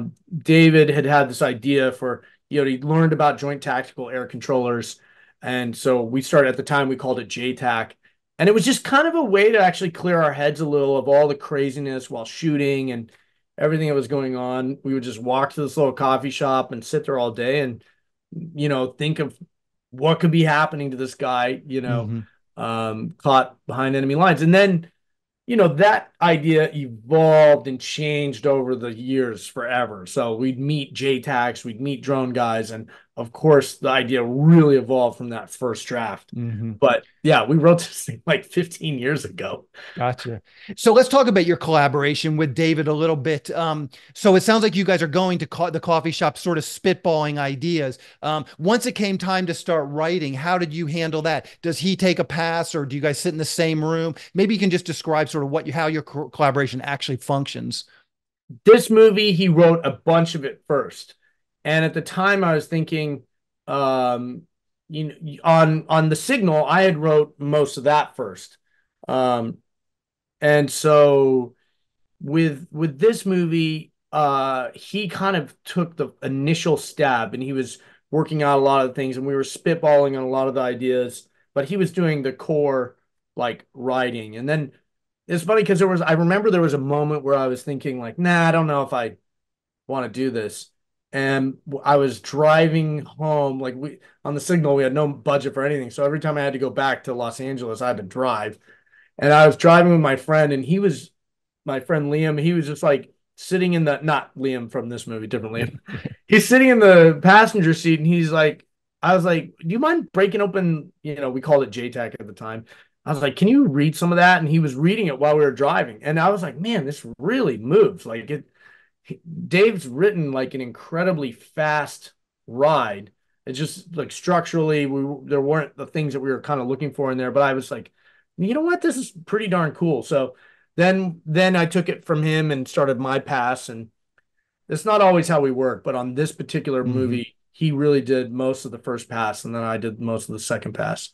And David had this idea for, you know, he learned about Joint Tactical Air Controllers. And so we started, at the time, we called it JTAC. And it was just kind of a way to actually clear our heads a little of all the craziness while shooting and everything that was going on. We would just walk to this little coffee shop and sit there all day and, you know, think of what could be happening to this guy, you know, caught behind enemy lines. And then, you know, that idea evolved and changed over the years forever. So we'd meet JTACs, we'd meet drone guys. And of course, the idea really evolved from that first draft. But yeah, we wrote this thing like 15 years ago. Gotcha. So let's talk about your collaboration with David a little bit. So it sounds like you guys are going to the coffee shop, sort of spitballing ideas. Once it came time to start writing, how did you handle that? Does he take a pass or do you guys sit in the same room? Maybe you can just describe sort of what how your collaboration actually functions. This movie, he wrote a bunch of it first, and at the time I was thinking, you know, on The Signal I had wrote most of that first, and so with this movie, he kind of took the initial stab, and he was working out a lot of things, and we were spitballing on a lot of the ideas, but he was doing the core like writing. And then it's funny because I remember there was a moment where I was thinking like, nah, I don't know if I want to do this. And I was driving home, like on The Signal, we had no budget for anything. So every time I had to go back to Los Angeles, I had to drive. And I was driving with my friend, and he was, my friend Liam, he was just like sitting in the, not Liam from this movie, different Liam. He's sitting in the passenger seat, and he's like, I was like, do you mind breaking open, you know, we called it JTAC at the time. I was like, can you read some of that? And he was reading it while we were driving. And I was like, man, this really moves. Like Dave's written like an incredibly fast ride. It's just like structurally, there weren't the things that we were kind of looking for in there, but I was like, you know what? This is pretty darn cool. So then I took it from him and started my pass. And it's not always how we work, but on this particular movie, he really did most of the first pass. And then I did most of the second pass.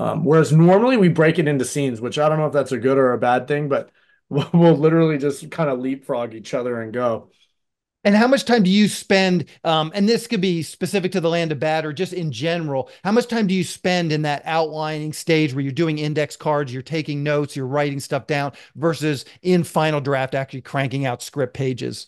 Whereas normally we break it into scenes, which I don't know if that's a good or a bad thing, but we'll literally just kind of leapfrog each other and go. And how much time do you spend, and this could be specific to the Land of Bad or just in general, how much time do you spend in that outlining stage where you're doing index cards, you're taking notes, you're writing stuff down versus in final draft actually cranking out script pages?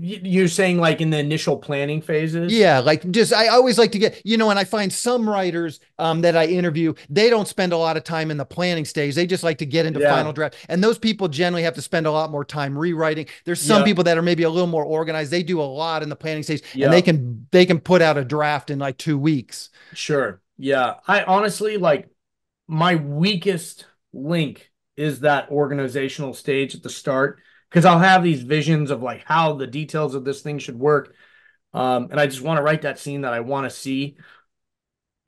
You're saying like in the initial planning phases? Yeah, like just, I always like to get, you know, and I find some writers that I interview, they don't spend a lot of time in the planning stage. They just like to get into final draft. And those people generally have to spend a lot more time rewriting. There's some people that are maybe a little more organized. They do a lot in the planning stage and they can put out a draft in like 2 weeks. Sure. Yeah. I honestly, like my weakest link is that organizational stage at the start. Because I'll have these visions of like how the details of this thing should work. And I just want to write that scene that I want to see.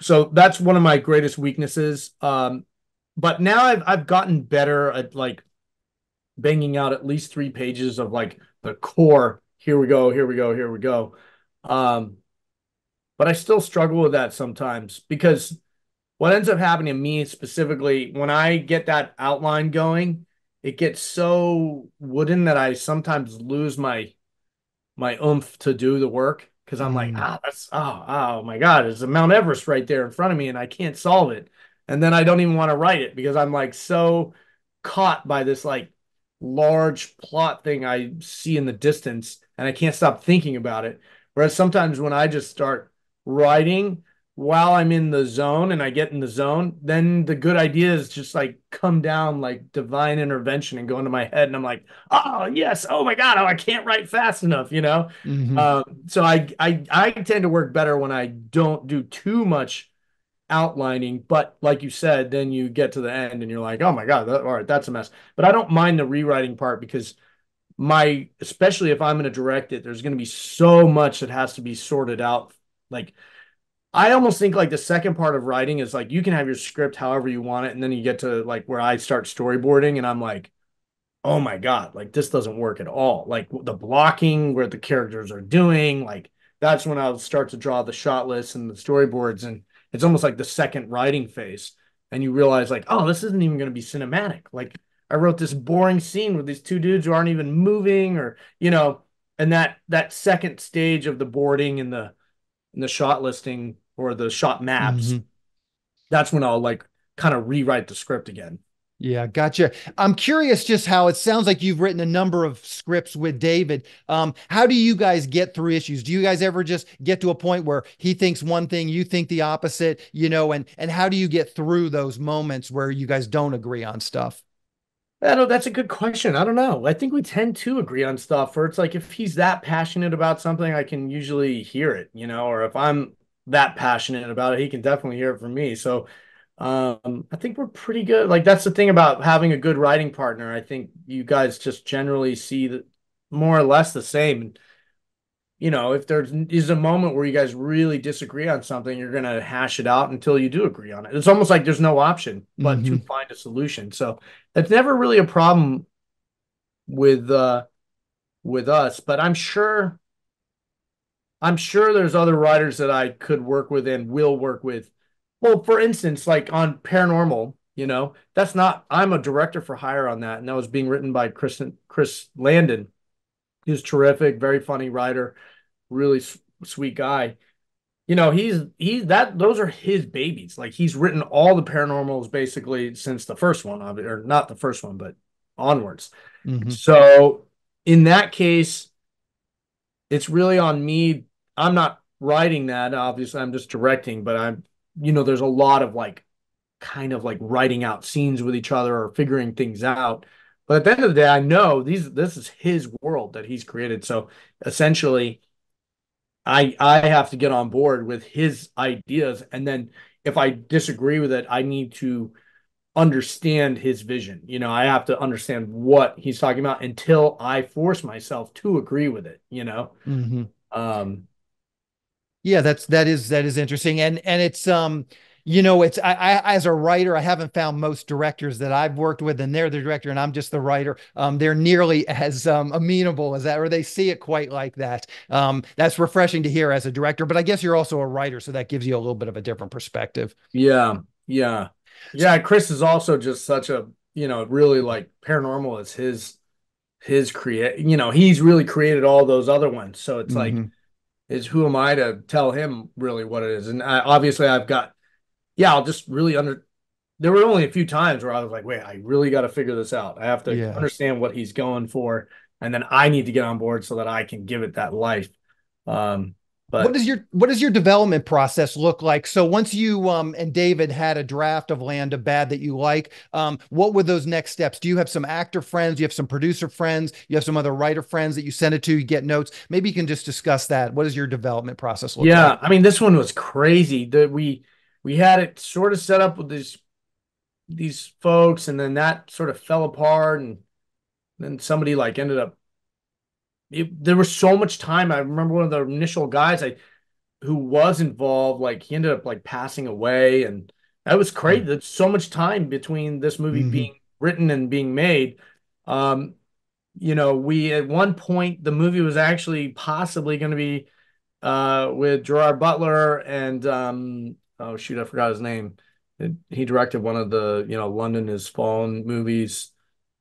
So that's one of my greatest weaknesses. But now I've gotten better at like banging out at least 3 pages of like the core. Here we go, here we go, here we go. But I still struggle with that sometimes, because what ends up happening to me specifically when I get that outline going, it gets so wooden that I sometimes lose my oomph to do the work, because I'm like, oh my God, it's a Mount Everest right there in front of me and I can't solve it. And then I don't even want to write it because I'm like so caught by this like large plot thing I see in the distance and I can't stop thinking about it. Whereas sometimes when I just start writing, while I'm in the zone and I get in the zone, then the good ideas just like come down like divine intervention and go into my head. And I'm like, oh yes. Oh my God. Oh, I can't write fast enough, you know? Mm-hmm. So I tend to work better when I don't do too much outlining, but like you said, then you get to the end and you're like, oh my God, all right, that's a mess. But I don't mind the rewriting part because my, especially if I'm going to direct it, there's going to be so much that has to be sorted out. Like, I almost think like the second part of writing is like you can have your script however you want it. And then you get to like where I start storyboarding and I'm like, oh my God, like this doesn't work at all. Like the blocking, where the characters are doing, like that's when I'll start to draw the shot lists and the storyboards. And it's almost like the second writing phase. And you realize like, oh, this isn't even going to be cinematic. Like I wrote this boring scene with these two dudes who aren't even moving or, you know, and that second stage of the boarding and the shot listing or the shot maps, mm-hmm. That's when I'll like kind of rewrite the script again. Yeah. Gotcha. I'm curious just how it sounds like you've written a number of scripts with David. How do you guys get through issues? Do you guys ever just get to a point where he thinks one thing, you think the opposite, you know, and how do you get through those moments where you guys don't agree on stuff? That's a good question. I don't know. I think we tend to agree on stuff where it's like, if he's that passionate about something, I can usually hear it, you know, or if I'm that passionate about it, he can definitely hear it from me. So I think we're pretty good. Like that's the thing about having a good writing partner. I think you guys just generally see that more or less the same. And, you know, if there is a moment where you guys really disagree on something, you're going to hash it out until you do agree on it. It's almost like there's no option but mm-hmm. to find a solution. So that's never really a problem with us, but I'm sure there's other writers that I could work with and will work with. Well, for instance, like on Paranormal, you know, I'm a director for hire on that. And that was being written by Chris Landon. He was terrific, very funny writer, really sweet guy. You know, those are his babies. Like he's written all the Paranormals basically since the first one of it, or not the first one, but onwards. Mm-hmm. So in that case, it's really on me. I'm not writing that. Obviously, I'm just directing, but you know, there's a lot of like kind of like writing out scenes with each other or figuring things out. But at the end of the day, I know this is his world that he's created. So essentially, I have to get on board with his ideas. And then if I disagree with it, I need to understand his vision. You know, I have to understand what he's talking about until I force myself to agree with it, you know? Mm-hmm. Yeah, that is interesting. And it's, you know, it's, I, as a writer, I haven't found most directors that I've worked with and they're the director and I'm just the writer. They're nearly as amenable as that, or they see it quite like that. That's refreshing to hear as a director, but I guess you're also a writer. So that gives you a little bit of a different perspective. Yeah. Yeah. Yeah. Chris is also just such a, you know, really like Paranormal is his create, you know, he's really created all those other ones. So it's mm-hmm. like, is who am I to tell him really what it is? And obviously I've got, yeah, I'll just really there were only a few times where I was like, wait, I really got to figure this out. I have to understand what he's going for. And then I need to get on board so that I can give it that life. But what does your development process look like? So once you and David had a draft of Land of Bad that you like, what were those next steps? Do you have some actor friends? Do you have some producer friends? You have some other writer friends that you send it to, you get notes? Maybe you can just discuss that. What does your development process look like? Yeah, I mean, this one was crazy. That we had it sort of set up with these folks, and then that sort of fell apart, and then somebody like ended up. There was so much time. I remember one of the initial guys who was involved, like he ended up like passing away, and that was crazy. There's so much time between this movie mm-hmm. being written and being made. You know, we at one point the movie was actually possibly going to be with Gerard Butler and oh shoot, I forgot his name. He directed one of the, you know, London Has Fallen movies.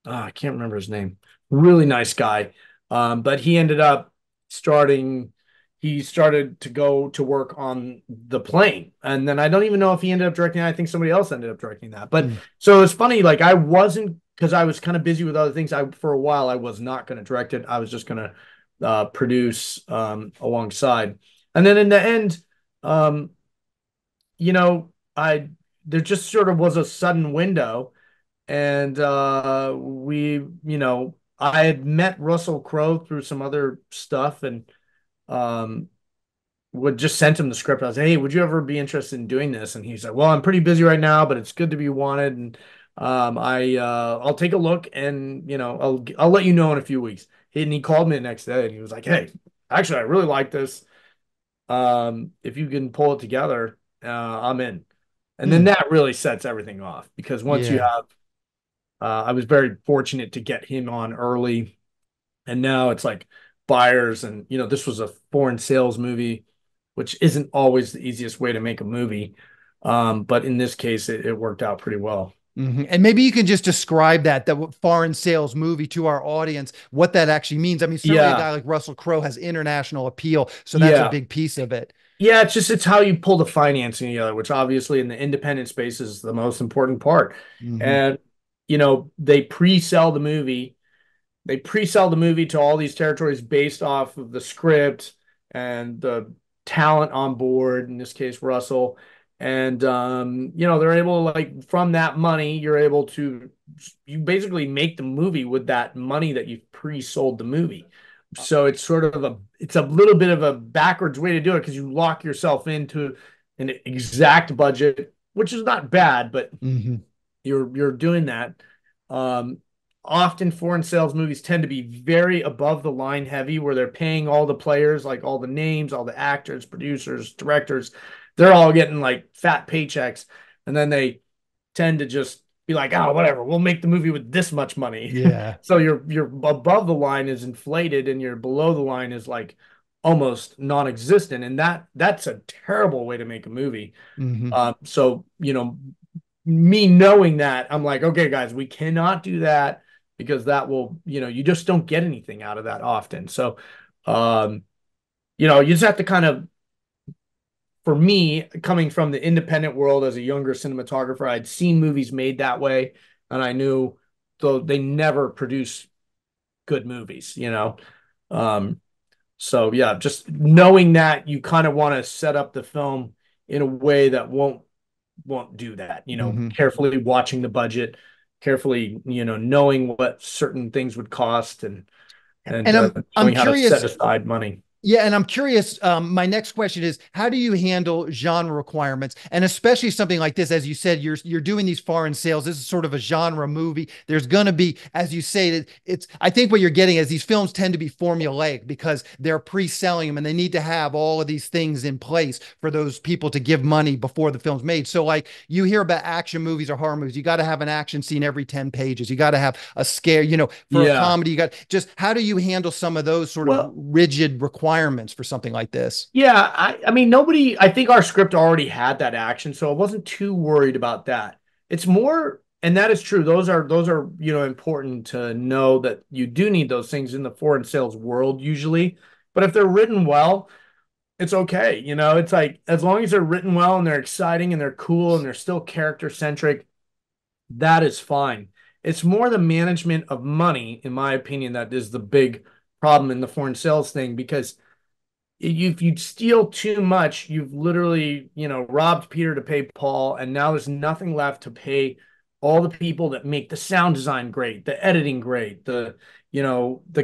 I can't remember his name. Really nice guy. But he ended up started to go to work on The Plane. And then I don't even know if he ended up directing that. I think somebody else ended up directing that. But so it's funny, like I wasn't, because I was kind of busy with other things. For a while, I was not going to direct it. I was just going to produce alongside. And then in the end, you know, there just sort of was a sudden window, and I had met Russell Crowe through some other stuff, and would just sent him the script. I was like, hey, would you ever be interested in doing this? And he's like, well, I'm pretty busy right now, but it's good to be wanted, and I'll take a look, and I'll let you know in a few weeks. And he called me the next day, and he was like, hey, actually, I really like this. If you can pull it together, I'm in. And then that really sets everything off, because once you have, I was very fortunate to get him on early, and now it's like buyers. And, this was a foreign sales movie, which isn't always the easiest way to make a movie. But in this case, it worked out pretty well. Mm-hmm. And maybe you can just describe that foreign sales movie to our audience, what that actually means. I mean, certainly a guy like Russell Crowe has international appeal, so that's a big piece of it. Yeah, it's how you pull the financing together, which obviously in the independent space is the most important part. Mm-hmm. And, they pre-sell the movie. They pre-sell the movie to all these territories based off of the script and the talent on board, in this case, Russell. And, they're able to, like, from that money, you basically make the movie with that money that you've pre-sold the movie. So it's sort of it's a little bit of a backwards way to do it, because you lock yourself into an exact budget, which is not bad, but you're doing that. Often foreign sales movies tend to be very above the line heavy, where they're paying all the players, like all the names, all the actors, producers, directors. They're all getting like fat paychecks, and then they tend to just be like, oh, whatever, we'll make the movie with this much money. Yeah. So your above the line is inflated, and your below the line is like almost non-existent. And that's a terrible way to make a movie. Mm-hmm. So me knowing that, I'm like, okay, guys, we cannot do that, because that will, you just don't get anything out of that often. So, you just have to kind of, for me, coming from the independent world as a younger cinematographer, I'd seen movies made that way, and I knew, though, they never produce good movies, So, yeah, just knowing that, you kind of want to set up the film in a way that won't do that, carefully watching the budget, carefully, knowing what certain things would cost, and I'm curious how to set aside money. Yeah. And I'm curious, my next question is, how do you handle genre requirements? And especially something like this, as you said, you're doing these foreign sales. This is sort of a genre movie. There's going to be, as you say, I think what you're getting is these films tend to be formulaic, because they're pre-selling them, and they need to have all of these things in place for those people to give money before the film's made. So like, you hear about action movies or horror movies, you got to have an action scene every 10 pages. You got to have a scare, for a comedy, you got just, how do you handle some of those sort of rigid requirements for something like this? Yeah, I mean, I think our script already had that action, so I wasn't too worried about that. It's more, and that is true, those are important to know that you do need those things in the foreign sales world usually. But if they're written well, it's okay. It's like, as long as they're written well and they're exciting and they're cool and they're still character centric, that is fine. It's more the management of money, in my opinion, that is the big problem in the foreign sales thing, because if you steal too much, you've literally, robbed Peter to pay Paul, and now there's nothing left to pay all the people that make the sound design great, the editing great, the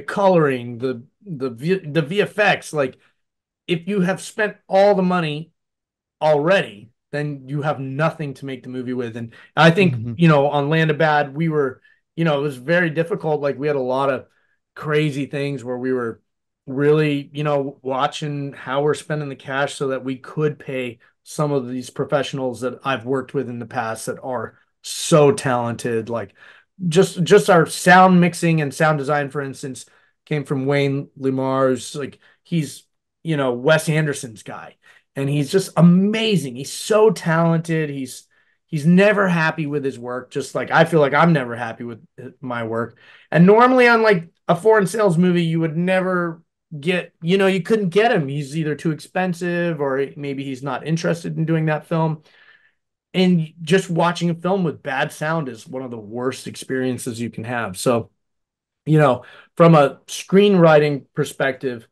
coloring, the VFX. Like, if you have spent all the money already, then you have nothing to make the movie with. And I think, on Land of Bad, we were, it was very difficult. Like, we had a lot of crazy things where we were really watching how we're spending the cash, so that we could pay some of these professionals that I've worked with in the past that are so talented. Like, just our sound mixing and sound design, for instance, came from Wayne Limar, who's like, he's Wes Anderson's guy, and he's just amazing. He's so talented. He's never happy with his work, just like I feel like I'm never happy with my work. And normally on like a foreign sales movie, you would never get, you couldn't get him. He's either too expensive, or maybe he's not interested in doing that film. And just watching a film with bad sound is one of the worst experiences you can have. So, from a screenwriting perspective,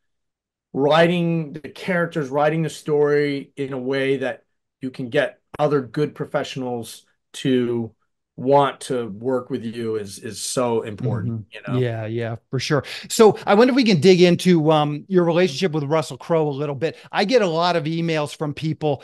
writing the characters, writing the story in a way that you can get other good professionals to want to work with you is so important, you know? Yeah, yeah, for sure. So I wonder if we can dig into your relationship with Russell Crowe a little bit. I get a lot of emails from people,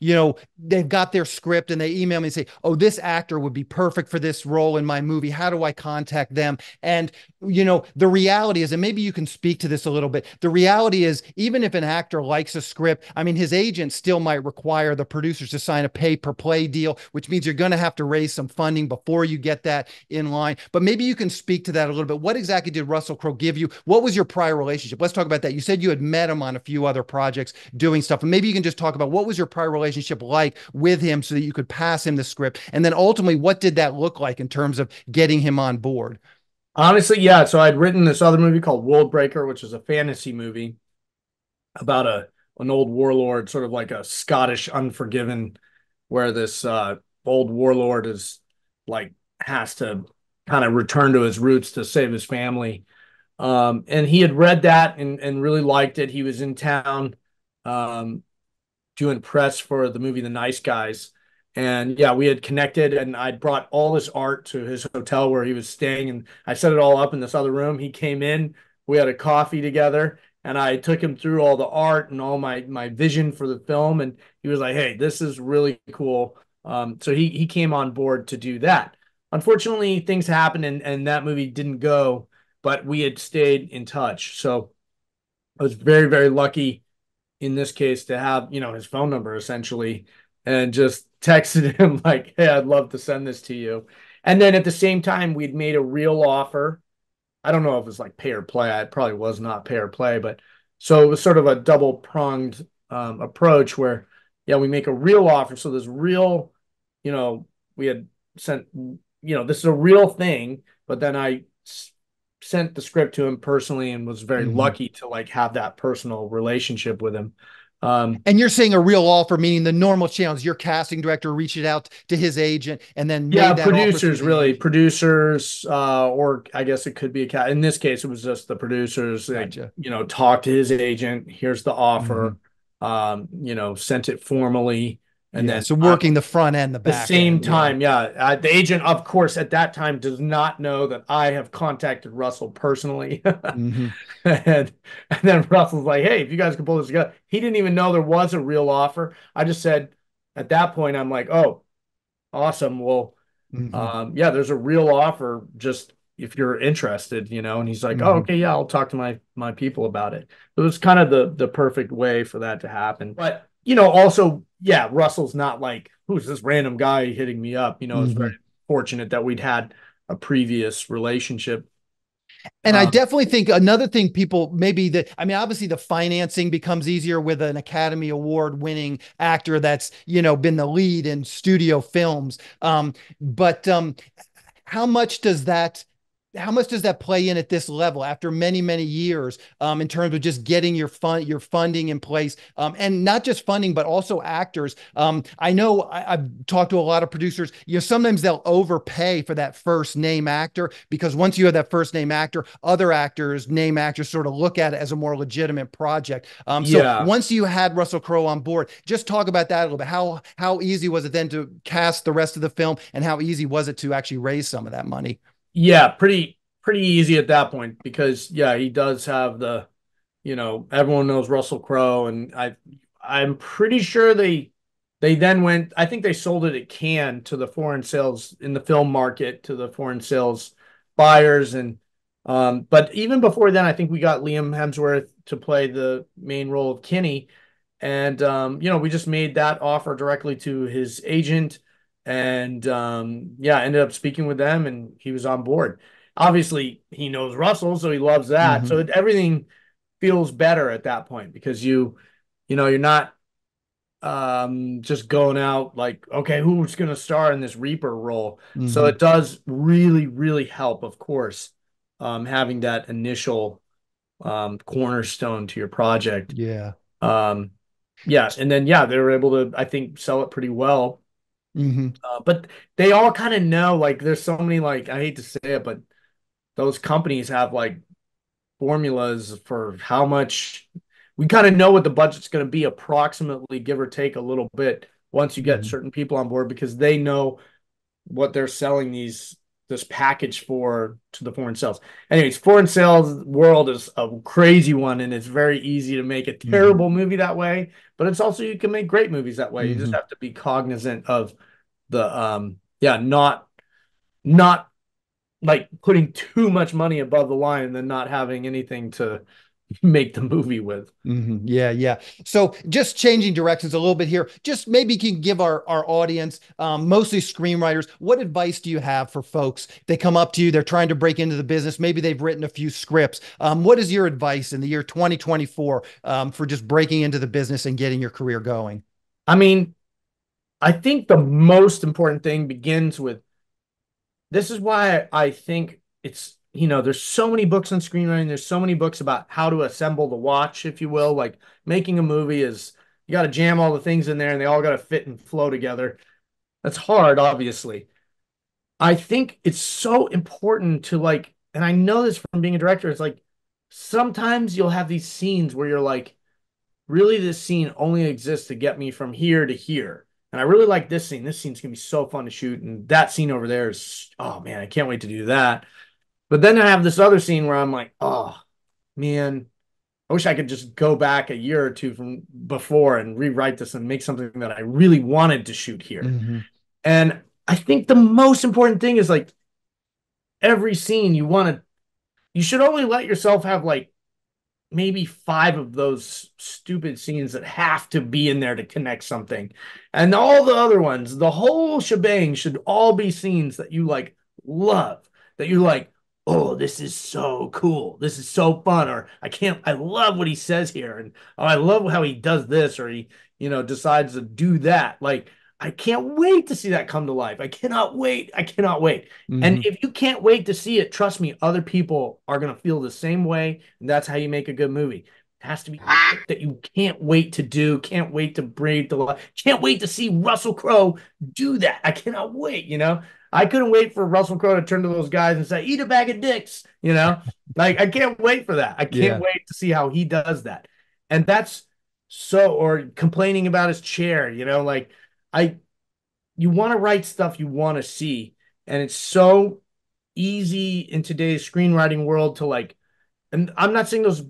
you know, they've got their script and they email me and say, oh, this actor would be perfect for this role in my movie. How do I contact them? And, you know, the reality is, and maybe you can speak to this a little bit, the reality is, even if an actor likes a script, I mean, his agent still might require the producers to sign a pay per play deal, which means you're going to have to raise some funding before you get that in line. But maybe you can speak to that a little bit. What exactly did Russell Crowe give you? What was your prior relationship? Let's talk about that. You said you had met him on a few other projects doing stuff. And maybe you can just talk about what was your prior relationship like with him so that you could pass him the script. And then ultimately, what did that look like in terms of getting him on board? Honestly, yeah. So I'd written this other movie called Worldbreaker, which is a fantasy movie about an old warlord, sort of like a Scottish Unforgiven, where this old warlord is like has to kind of return to his roots to save his family. And he had read that and really liked it. He was in town doing press for the movie The Nice Guys. And yeah, we had connected and I brought all this art to his hotel where he was staying. And I set it all up in this other room. He came in, we had a coffee together, and I took him through all the art and all my vision for the film. And he was like, hey, this is really cool. So he came on board to do that. Unfortunately, things happened and that movie didn't go, but we had stayed in touch. So I was very, very lucky in this case to have, you know, his phone number essentially, and just texted him like, hey, I'd love to send this to you. And then at the same time, we'd made a real offer. I don't know if it was like pay or play. It probably was not pay or play, but so it was sort of a double-pronged approach where, yeah, we make a real offer. So there's real, you know, we had sent, you know, this is a real thing, but then I sent the script to him personally and was very lucky to like have that personal relationship with him. And you're saying a real offer, meaning the normal channels, your casting director reached out to his agent and then made that producers offer really producers, or I guess it could be a in this case, it was just the producers, that, you know, talked to his agent. Here's the offer, you know, sent it formally. And then so working the front and the back. At the same time, the agent, of course, at that time does not know that I have contacted Russell personally. And then Russell's like, hey, if you guys can pull this together. He didn't even know there was a real offer. I just said, at that point, I'm like, oh, awesome. Well, yeah, there's a real offer just if you're interested, you know. And he's like, oh, okay, yeah, I'll talk to my people about it. It was kind of the perfect way for that to happen. But, you know, also, yeah, Russell's not like, who's this random guy hitting me up? You know, it's very fortunate that we'd had a previous relationship. And I definitely think another thing people maybe that, I mean, obviously the financing becomes easier with an Academy Award winning actor that's, you know, been the lead in studio films. But how much does that play in at this level after many, many years in terms of just getting your funding in place and not just funding, but also actors. I know I've talked to a lot of producers, you know, sometimes they'll overpay for that first name actor because once you have that first name actor, other actors, name actors sort of look at it as a more legitimate project. So once you had Russell Crowe on board, just talk about that a little bit. How easy was it then to cast the rest of the film and how easy was it to actually raise some of that money? Yeah, pretty easy at that point because yeah, he does have the, you know, everyone knows Russell Crowe, and I'm pretty sure they then went. I think they sold it at Cannes to the foreign sales in the film market to the foreign sales buyers, and but even before then, I think we got Liam Hemsworth to play the main role of Kinney, and you know, we just made that offer directly to his agent. And yeah, ended up speaking with them and he was on board. Obviously, he knows Russell, so he loves that. So everything feels better at that point because you know, you're not just going out like, okay, who's going to star in this Reaper role? So it does really, really help, of course, having that initial cornerstone to your project. Yeah. And then, yeah, they were able to, I think, sell it pretty well. But they all kind of know, like, there's so many, like, I hate to say it, but those companies have like formulas for how much we kind of know what the budget's going to be approximately, give or take a little bit once you get certain people on board, because they know what they're selling this package for to the foreign sales. Anyways, foreign sales world is a crazy one, and it's very easy to make a terrible movie that way, but it's also, you can make great movies that way. You just have to be cognizant of the, not like putting too much money above the line and then not having anything to make the movie with. So just changing directions a little bit here, just maybe you can give our audience, mostly screenwriters, what advice do you have for folks? They come up to you, they're trying to break into the business, maybe they've written a few scripts. What is your advice in the year 2024 for just breaking into the business and getting your career going? I mean, I think the most important thing begins with, this is why I think it's, you know, there's so many books on screenwriting. There's so many books about how to assemble the watch, if you will. Like, making a movie is, you got to jam all the things in there and they all got to fit and flow together. That's hard, obviously. I think it's so important to, like, and I know this from being a director, it's like, sometimes you'll have these scenes where you're like, really, this scene only exists to get me from here to here. And I really like this scene. This scene's going to be so fun to shoot. And that scene over there is, oh man, I can't wait to do that. But then I have this other scene where I'm like, oh man, I wish I could just go back a year or two from before and rewrite this and make something that I really wanted to shoot here. And I think the most important thing is, like, every scene you want to, you should only let yourself have like maybe 5 of those stupid scenes that have to be in there to connect something. And all the other ones, the whole shebang, should all be scenes that you like love, that you like, oh, this is so cool, this is so fun, or I love what he says here, and oh, I love how he does this, or he, you know, decides to do that. Like, I can't wait to see that come to life. I cannot wait. And if you can't wait to see it, trust me, other people are going to feel the same way. And that's how you make a good movie. It has to be that you can't wait to do, can't wait to breathe the life, can't wait to see Russell Crowe do that. I cannot wait, you know? I couldn't wait for Russell Crowe to turn to those guys and say, eat a bag of dicks, you know? Like, I can't wait for that. I can't wait to see how he does that. And that's so, or complaining about his chair, you know, like, you want to write stuff you want to see. And it's so easy in today's screenwriting world to, like, and I'm not saying those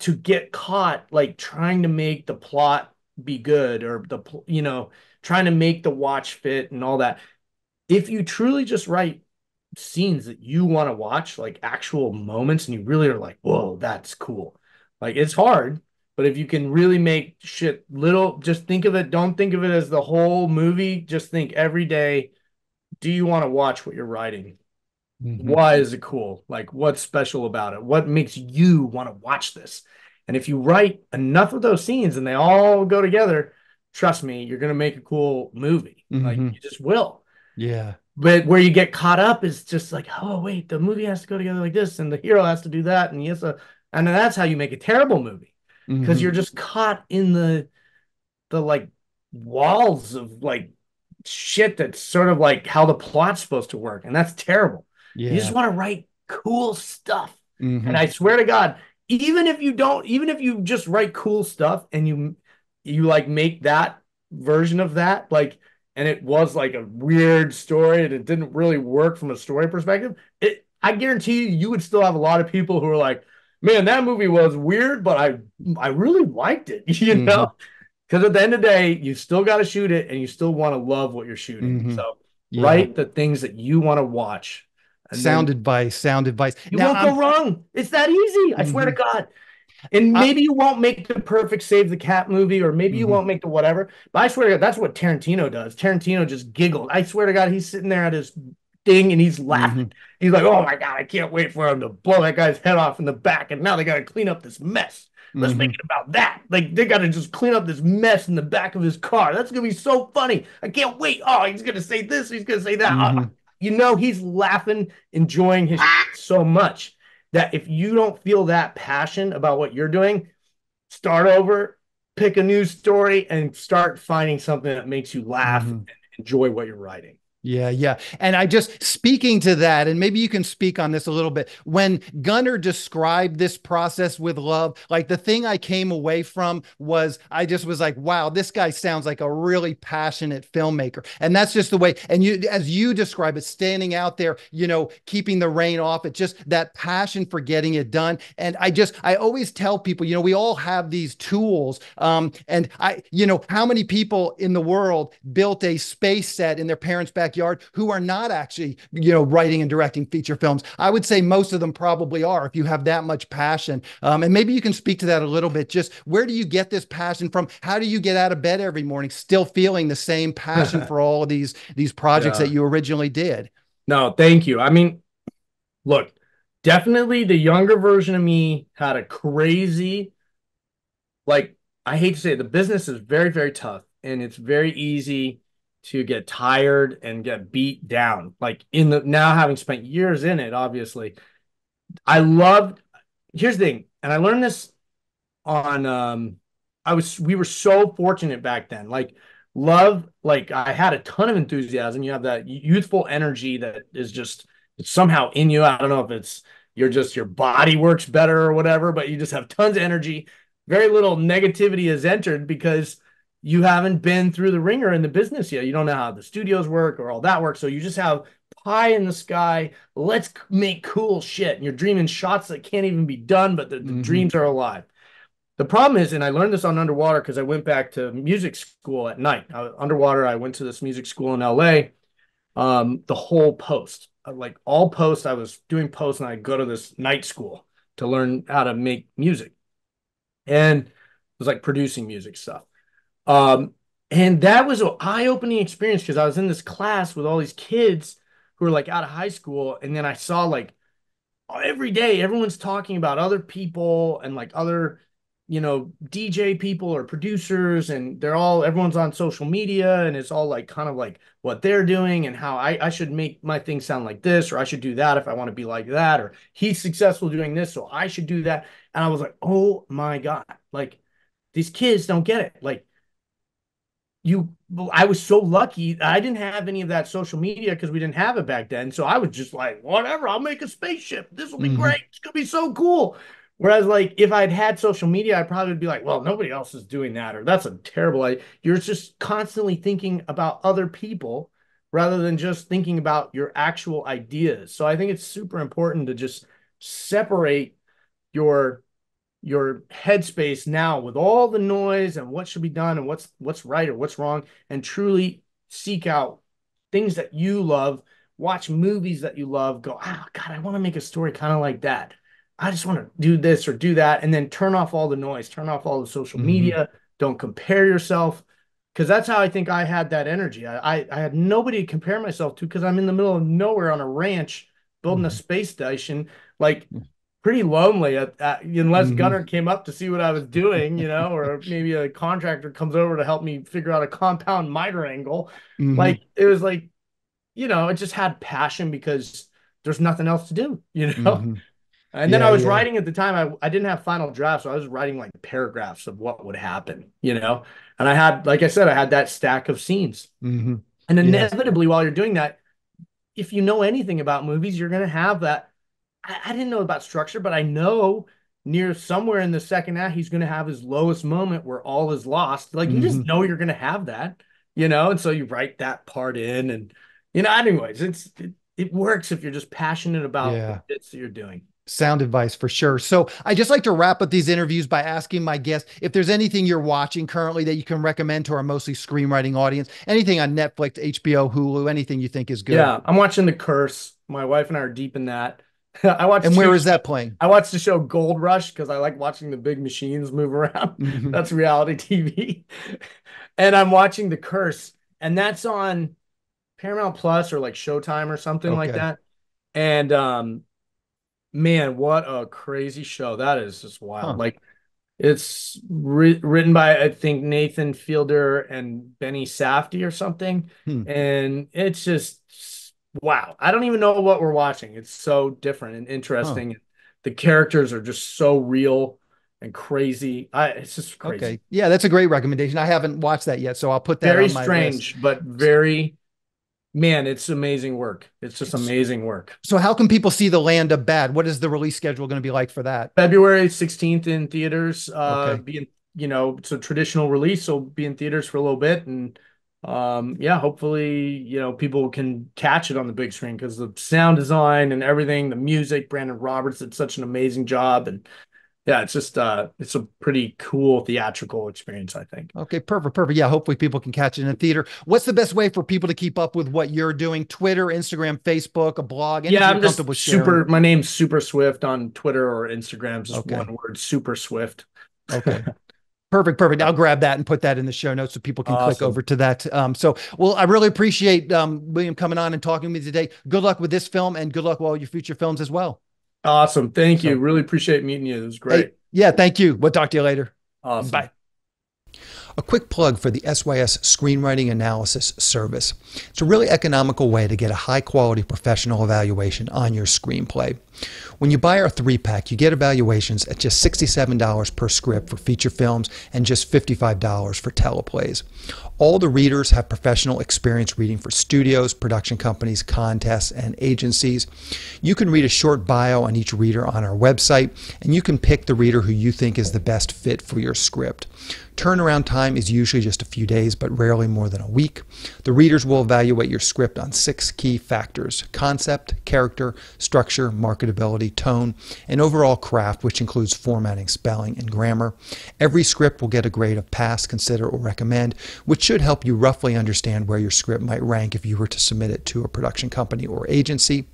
to get caught, like, trying to make the plot be good, or the, you know, trying to make the watch fit and all that. If you truly just write scenes that you want to watch, like actual moments, and you really are like, whoa, that's cool. Like, it's hard, but if you can really make shit little, just think of it. Don't think of it as the whole movie. Just think every day, do you want to watch what you're writing? Why is it cool? Like, what's special about it? What makes you want to watch this? And if you write enough of those scenes and they all go together, trust me, you're going to make a cool movie. Like, you just will. Yeah. But where you get caught up is just like, oh wait, the movie has to go together like this, and the hero has to do that, and yes, and then that's how you make a terrible movie, because you're just caught in the like walls of like shit that's sort of like how the plot's supposed to work, and that's terrible. You just want to write cool stuff, and I swear to God, even if you just write cool stuff and you like make that version of that, like. And it was like a weird story and it didn't really work from a story perspective. I guarantee you, you would still have a lot of people who are like, man, that movie was weird, but I really liked it, you know? Because at the end of the day, you still got to shoot it and you still want to love what you're shooting. So write the things that you want to watch. Sound advice. You won't go wrong. It's that easy. I swear to God. And maybe you won't make the perfect Save the Cat movie, or maybe you won't make the whatever. But I swear to God, that's what Tarantino does. Tarantino just giggled. I swear to God, he's sitting there at his thing and he's laughing. He's like, oh my God, I can't wait for him to blow that guy's head off in the back. And now they got to clean up this mess. Let's make it about that. Like, they got to just clean up this mess in the back of his car. That's going to be so funny. I can't wait. Oh, he's going to say this. He's going to say that. You know, he's laughing, enjoying his so much. That if you don't feel that passion about what you're doing, start over, pick a new story, and start finding something that makes you laugh and enjoy what you're writing. Yeah. And I just, speaking to that, and maybe you can speak on this a little bit, when Gunnar described this process with Love, like the thing I came away from was, I just was like, wow, this guy sounds like a really passionate filmmaker. And that's just the way, and you, as you describe it, standing out there, you know, keeping the rain off it, just that passion for getting it done. And I just, I always tell people, you know, we all have these tools. And I, you know, how many people in the world built a space set in their parents' backyard who are not actually, you know, writing and directing feature films? I would say most of them probably are, if you have that much passion. And maybe you can speak to that a little bit. Just where do you get this passion from? How do you get out of bed every morning still feeling the same passion for all of these projects that you originally did? No, thank you. I mean, look, definitely the younger version of me had a crazy, like, I hate to say it, the business is very, very tough, and it's very easy to get tired and get beat down. Like, in the now, having spent years in it, obviously, I loved. Here's the thing, and I learned this on. We were so fortunate back then. Like Love, like I had a ton of enthusiasm. You have that youthful energy that is just, it's somehow in you. I don't know if it's your body works better or whatever, but you just have tons of energy. Very little negativity has entered because you haven't been through the ringer in the business yet. You don't know how the studios work or all that work. So you just have pie in the sky. Let's make cool shit. And you're dreaming shots that can't even be done, but the dreams are alive. The problem is, and I learned this on Underwater because I went back to music school at night. Underwater, I went to this music school in LA. The whole post, like all post, I was doing post, and I go to this night school to learn how to make music. And it was like producing music stuff. And that was an eye-opening experience because I was in this class with all these kids who were like out of high school. And then I saw, like, every day everyone's talking about other people and like other, you know, DJ people or producers, and everyone's on social media, and it's all like kind of like what they're doing and how I should make my thing sound like this, or I should do that if I want to be like that, or he's successful doing this, so I should do that. And I was like, oh my God, like these kids don't get it. Like, I was so lucky. I didn't have any of that social media because we didn't have it back then. So I was just like, whatever, I'll make a spaceship. This will be great. It's going to be so cool. Whereas, like, if I'd had social media, I probably would be like, well, nobody else is doing that, or that's a terrible idea. You're just constantly thinking about other people rather than just thinking about your actual ideas. So I think it's super important to just separate your headspace now with all the noise and what should be done and what's right or what's wrong, and truly seek out things that you love, watch movies that you love, go, oh God, I want to make a story kind of like that. I just want to do this or do that. And then turn off all the noise, turn off all the social media. Don't compare yourself. Cause that's how I think I had that energy. I had nobody to compare myself to, cause I'm in the middle of nowhere on a ranch building a space station, like pretty lonely unless Gunnar came up to see what I was doing, you know, or maybe a contractor comes over to help me figure out a compound miter angle. Like, it was like, you know, it just had passion because there's nothing else to do, you know? And then I was writing at the time, I didn't have final drafts. So I was writing like paragraphs of what would happen, you know? And I had, like I said, I had that stack of scenes. And inevitably while you're doing that, if you know anything about movies, you're going to have that. I didn't know about structure, but I know near somewhere in the second act, he's going to have his lowest moment where all is lost. Like, you just know you're going to have that, you know? And so you write that part in, and, you know, anyways, it works if you're just passionate about what bits that you're doing. Sound advice for sure. So I just like to wrap up these interviews by asking my guests if there's anything you're watching currently that you can recommend to our mostly screenwriting audience, anything on Netflix, HBO, Hulu, anything you think is good. Yeah. I'm watching The Curse. My wife and I are deep in that. And where is that playing? I watched the show Gold Rush because I like watching the big machines move around. That's reality TV. And I'm watching The Curse, and that's on Paramount Plus or like Showtime or something like that. And, man, what a crazy show. That is just wild. Like, it's written by, I think, Nathan Fielder and Benny Safdie or something. And it's just, wow. I don't even know what we're watching. It's so different and interesting. The characters are just so real and crazy. It's just crazy. Okay. Yeah, that's a great recommendation. I haven't watched that yet, so I'll put that on my list. Very strange, but very man, it's amazing work. It's just amazing work. So how can people see The Land of Bad? What is the release schedule going to be like for that? February 16th in theaters. Okay. Being, you know, it's a traditional release, so be in theaters for a little bit. And yeah, hopefully, you know, people can catch it on the big screen, because the sound design and everything, the music, Brandon Roberts did such an amazing job. And yeah, it's just it's a pretty cool theatrical experience, I think. Okay, perfect, perfect. Yeah, hopefully people can catch it in a theater. What's the best way for people to keep up with what you're doing? Twitter, Instagram, Facebook, a blog? Yeah, I'm just Super. My name's Super Swift on Twitter or Instagram. Just one word, Super Swift. Okay. Perfect, perfect. I'll grab that and put that in the show notes so people can click over to that. So, well, I really appreciate William coming on and talking to me today. Good luck with this film, and good luck with all your future films as well. Awesome. Thank you. Really appreciate meeting you. It was great. Hey, yeah, thank you. We'll talk to you later. Awesome. Bye. A quick plug for the SYS Screenwriting Analysis Service. It's a really economical way to get a high-quality professional evaluation on your screenplay. When you buy our 3-pack, you get evaluations at just $67 per script for feature films and just $55 for teleplays. All the readers have professional experience reading for studios, production companies, contests, and agencies. You can read a short bio on each reader on our website, and you can pick the reader who you think is the best fit for your script. Turnaround time is usually just a few days, but rarely more than a week. The readers will evaluate your script on 6 key factors: concept, character, structure, marketability, tone, and overall craft, which includes formatting, spelling, and grammar. Every script will get a grade of pass, consider, or recommend, which should help you roughly understand where your script might rank if you were to submit it to a production company or agency.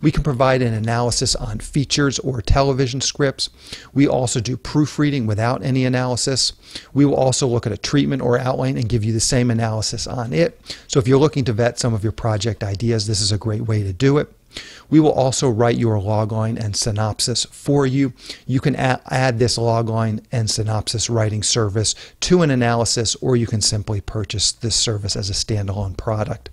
We can provide an analysis on features or television scripts. We also do proofreading without any analysis. We will also look at a treatment or outline and give you the same analysis on it. So if you're looking to vet some of your project ideas, this is a great way to do it. We will also write your logline and synopsis for you. You can add this logline and synopsis writing service to an analysis, or you can simply purchase this service as a standalone product.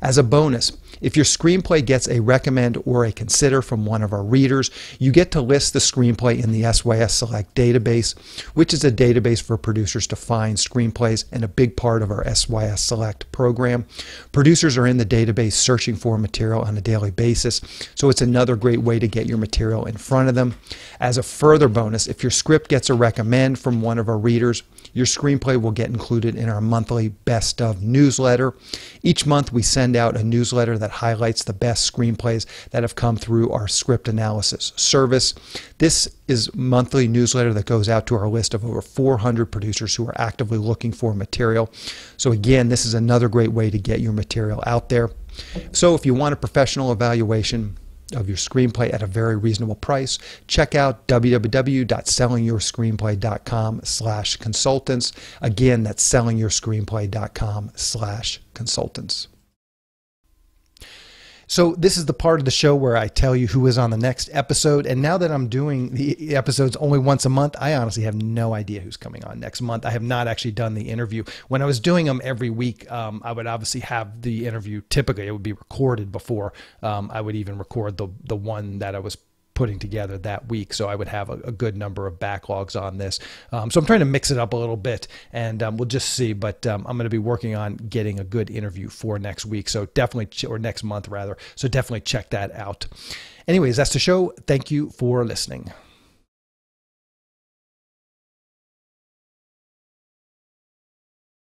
As a bonus, if your screenplay gets a recommend or a consider from one of our readers, you get to list the screenplay in the SYS Select database, which is a database for producers to find screenplays and a big part of our SYS Select program. Producers are in the database searching for material on a daily basis, so it's another great way to get your material in front of them. As a further bonus, if your script gets a recommend from one of our readers, your screenplay will get included in our monthly Best Of newsletter. Each month we send out a newsletter that highlights the best screenplays that have come through our script analysis service. This is a monthly newsletter that goes out to our list of over 400 producers who are actively looking for material. So again, this is another great way to get your material out there. So if you want a professional evaluation of your screenplay at a very reasonable price, check out sellingyourscreenplay.com/consultants. Again, that's sellingyourscreenplay.com/consultants. So this is the part of the show where I tell you who is on the next episode. And now that I'm doing the episodes only once a month, I honestly have no idea who's coming on next month. I have not actually done the interview. When I was doing them every week, I would obviously have the interview. Typically, it would be recorded before I would even record the one that I was putting together that week. So I would have a good number of backlogs on this. So I'm trying to mix it up a little bit, and we'll just see, but I'm going to be working on getting a good interview for next week. So definitely, or next month rather. So definitely check that out. Anyways, that's the show. Thank you for listening.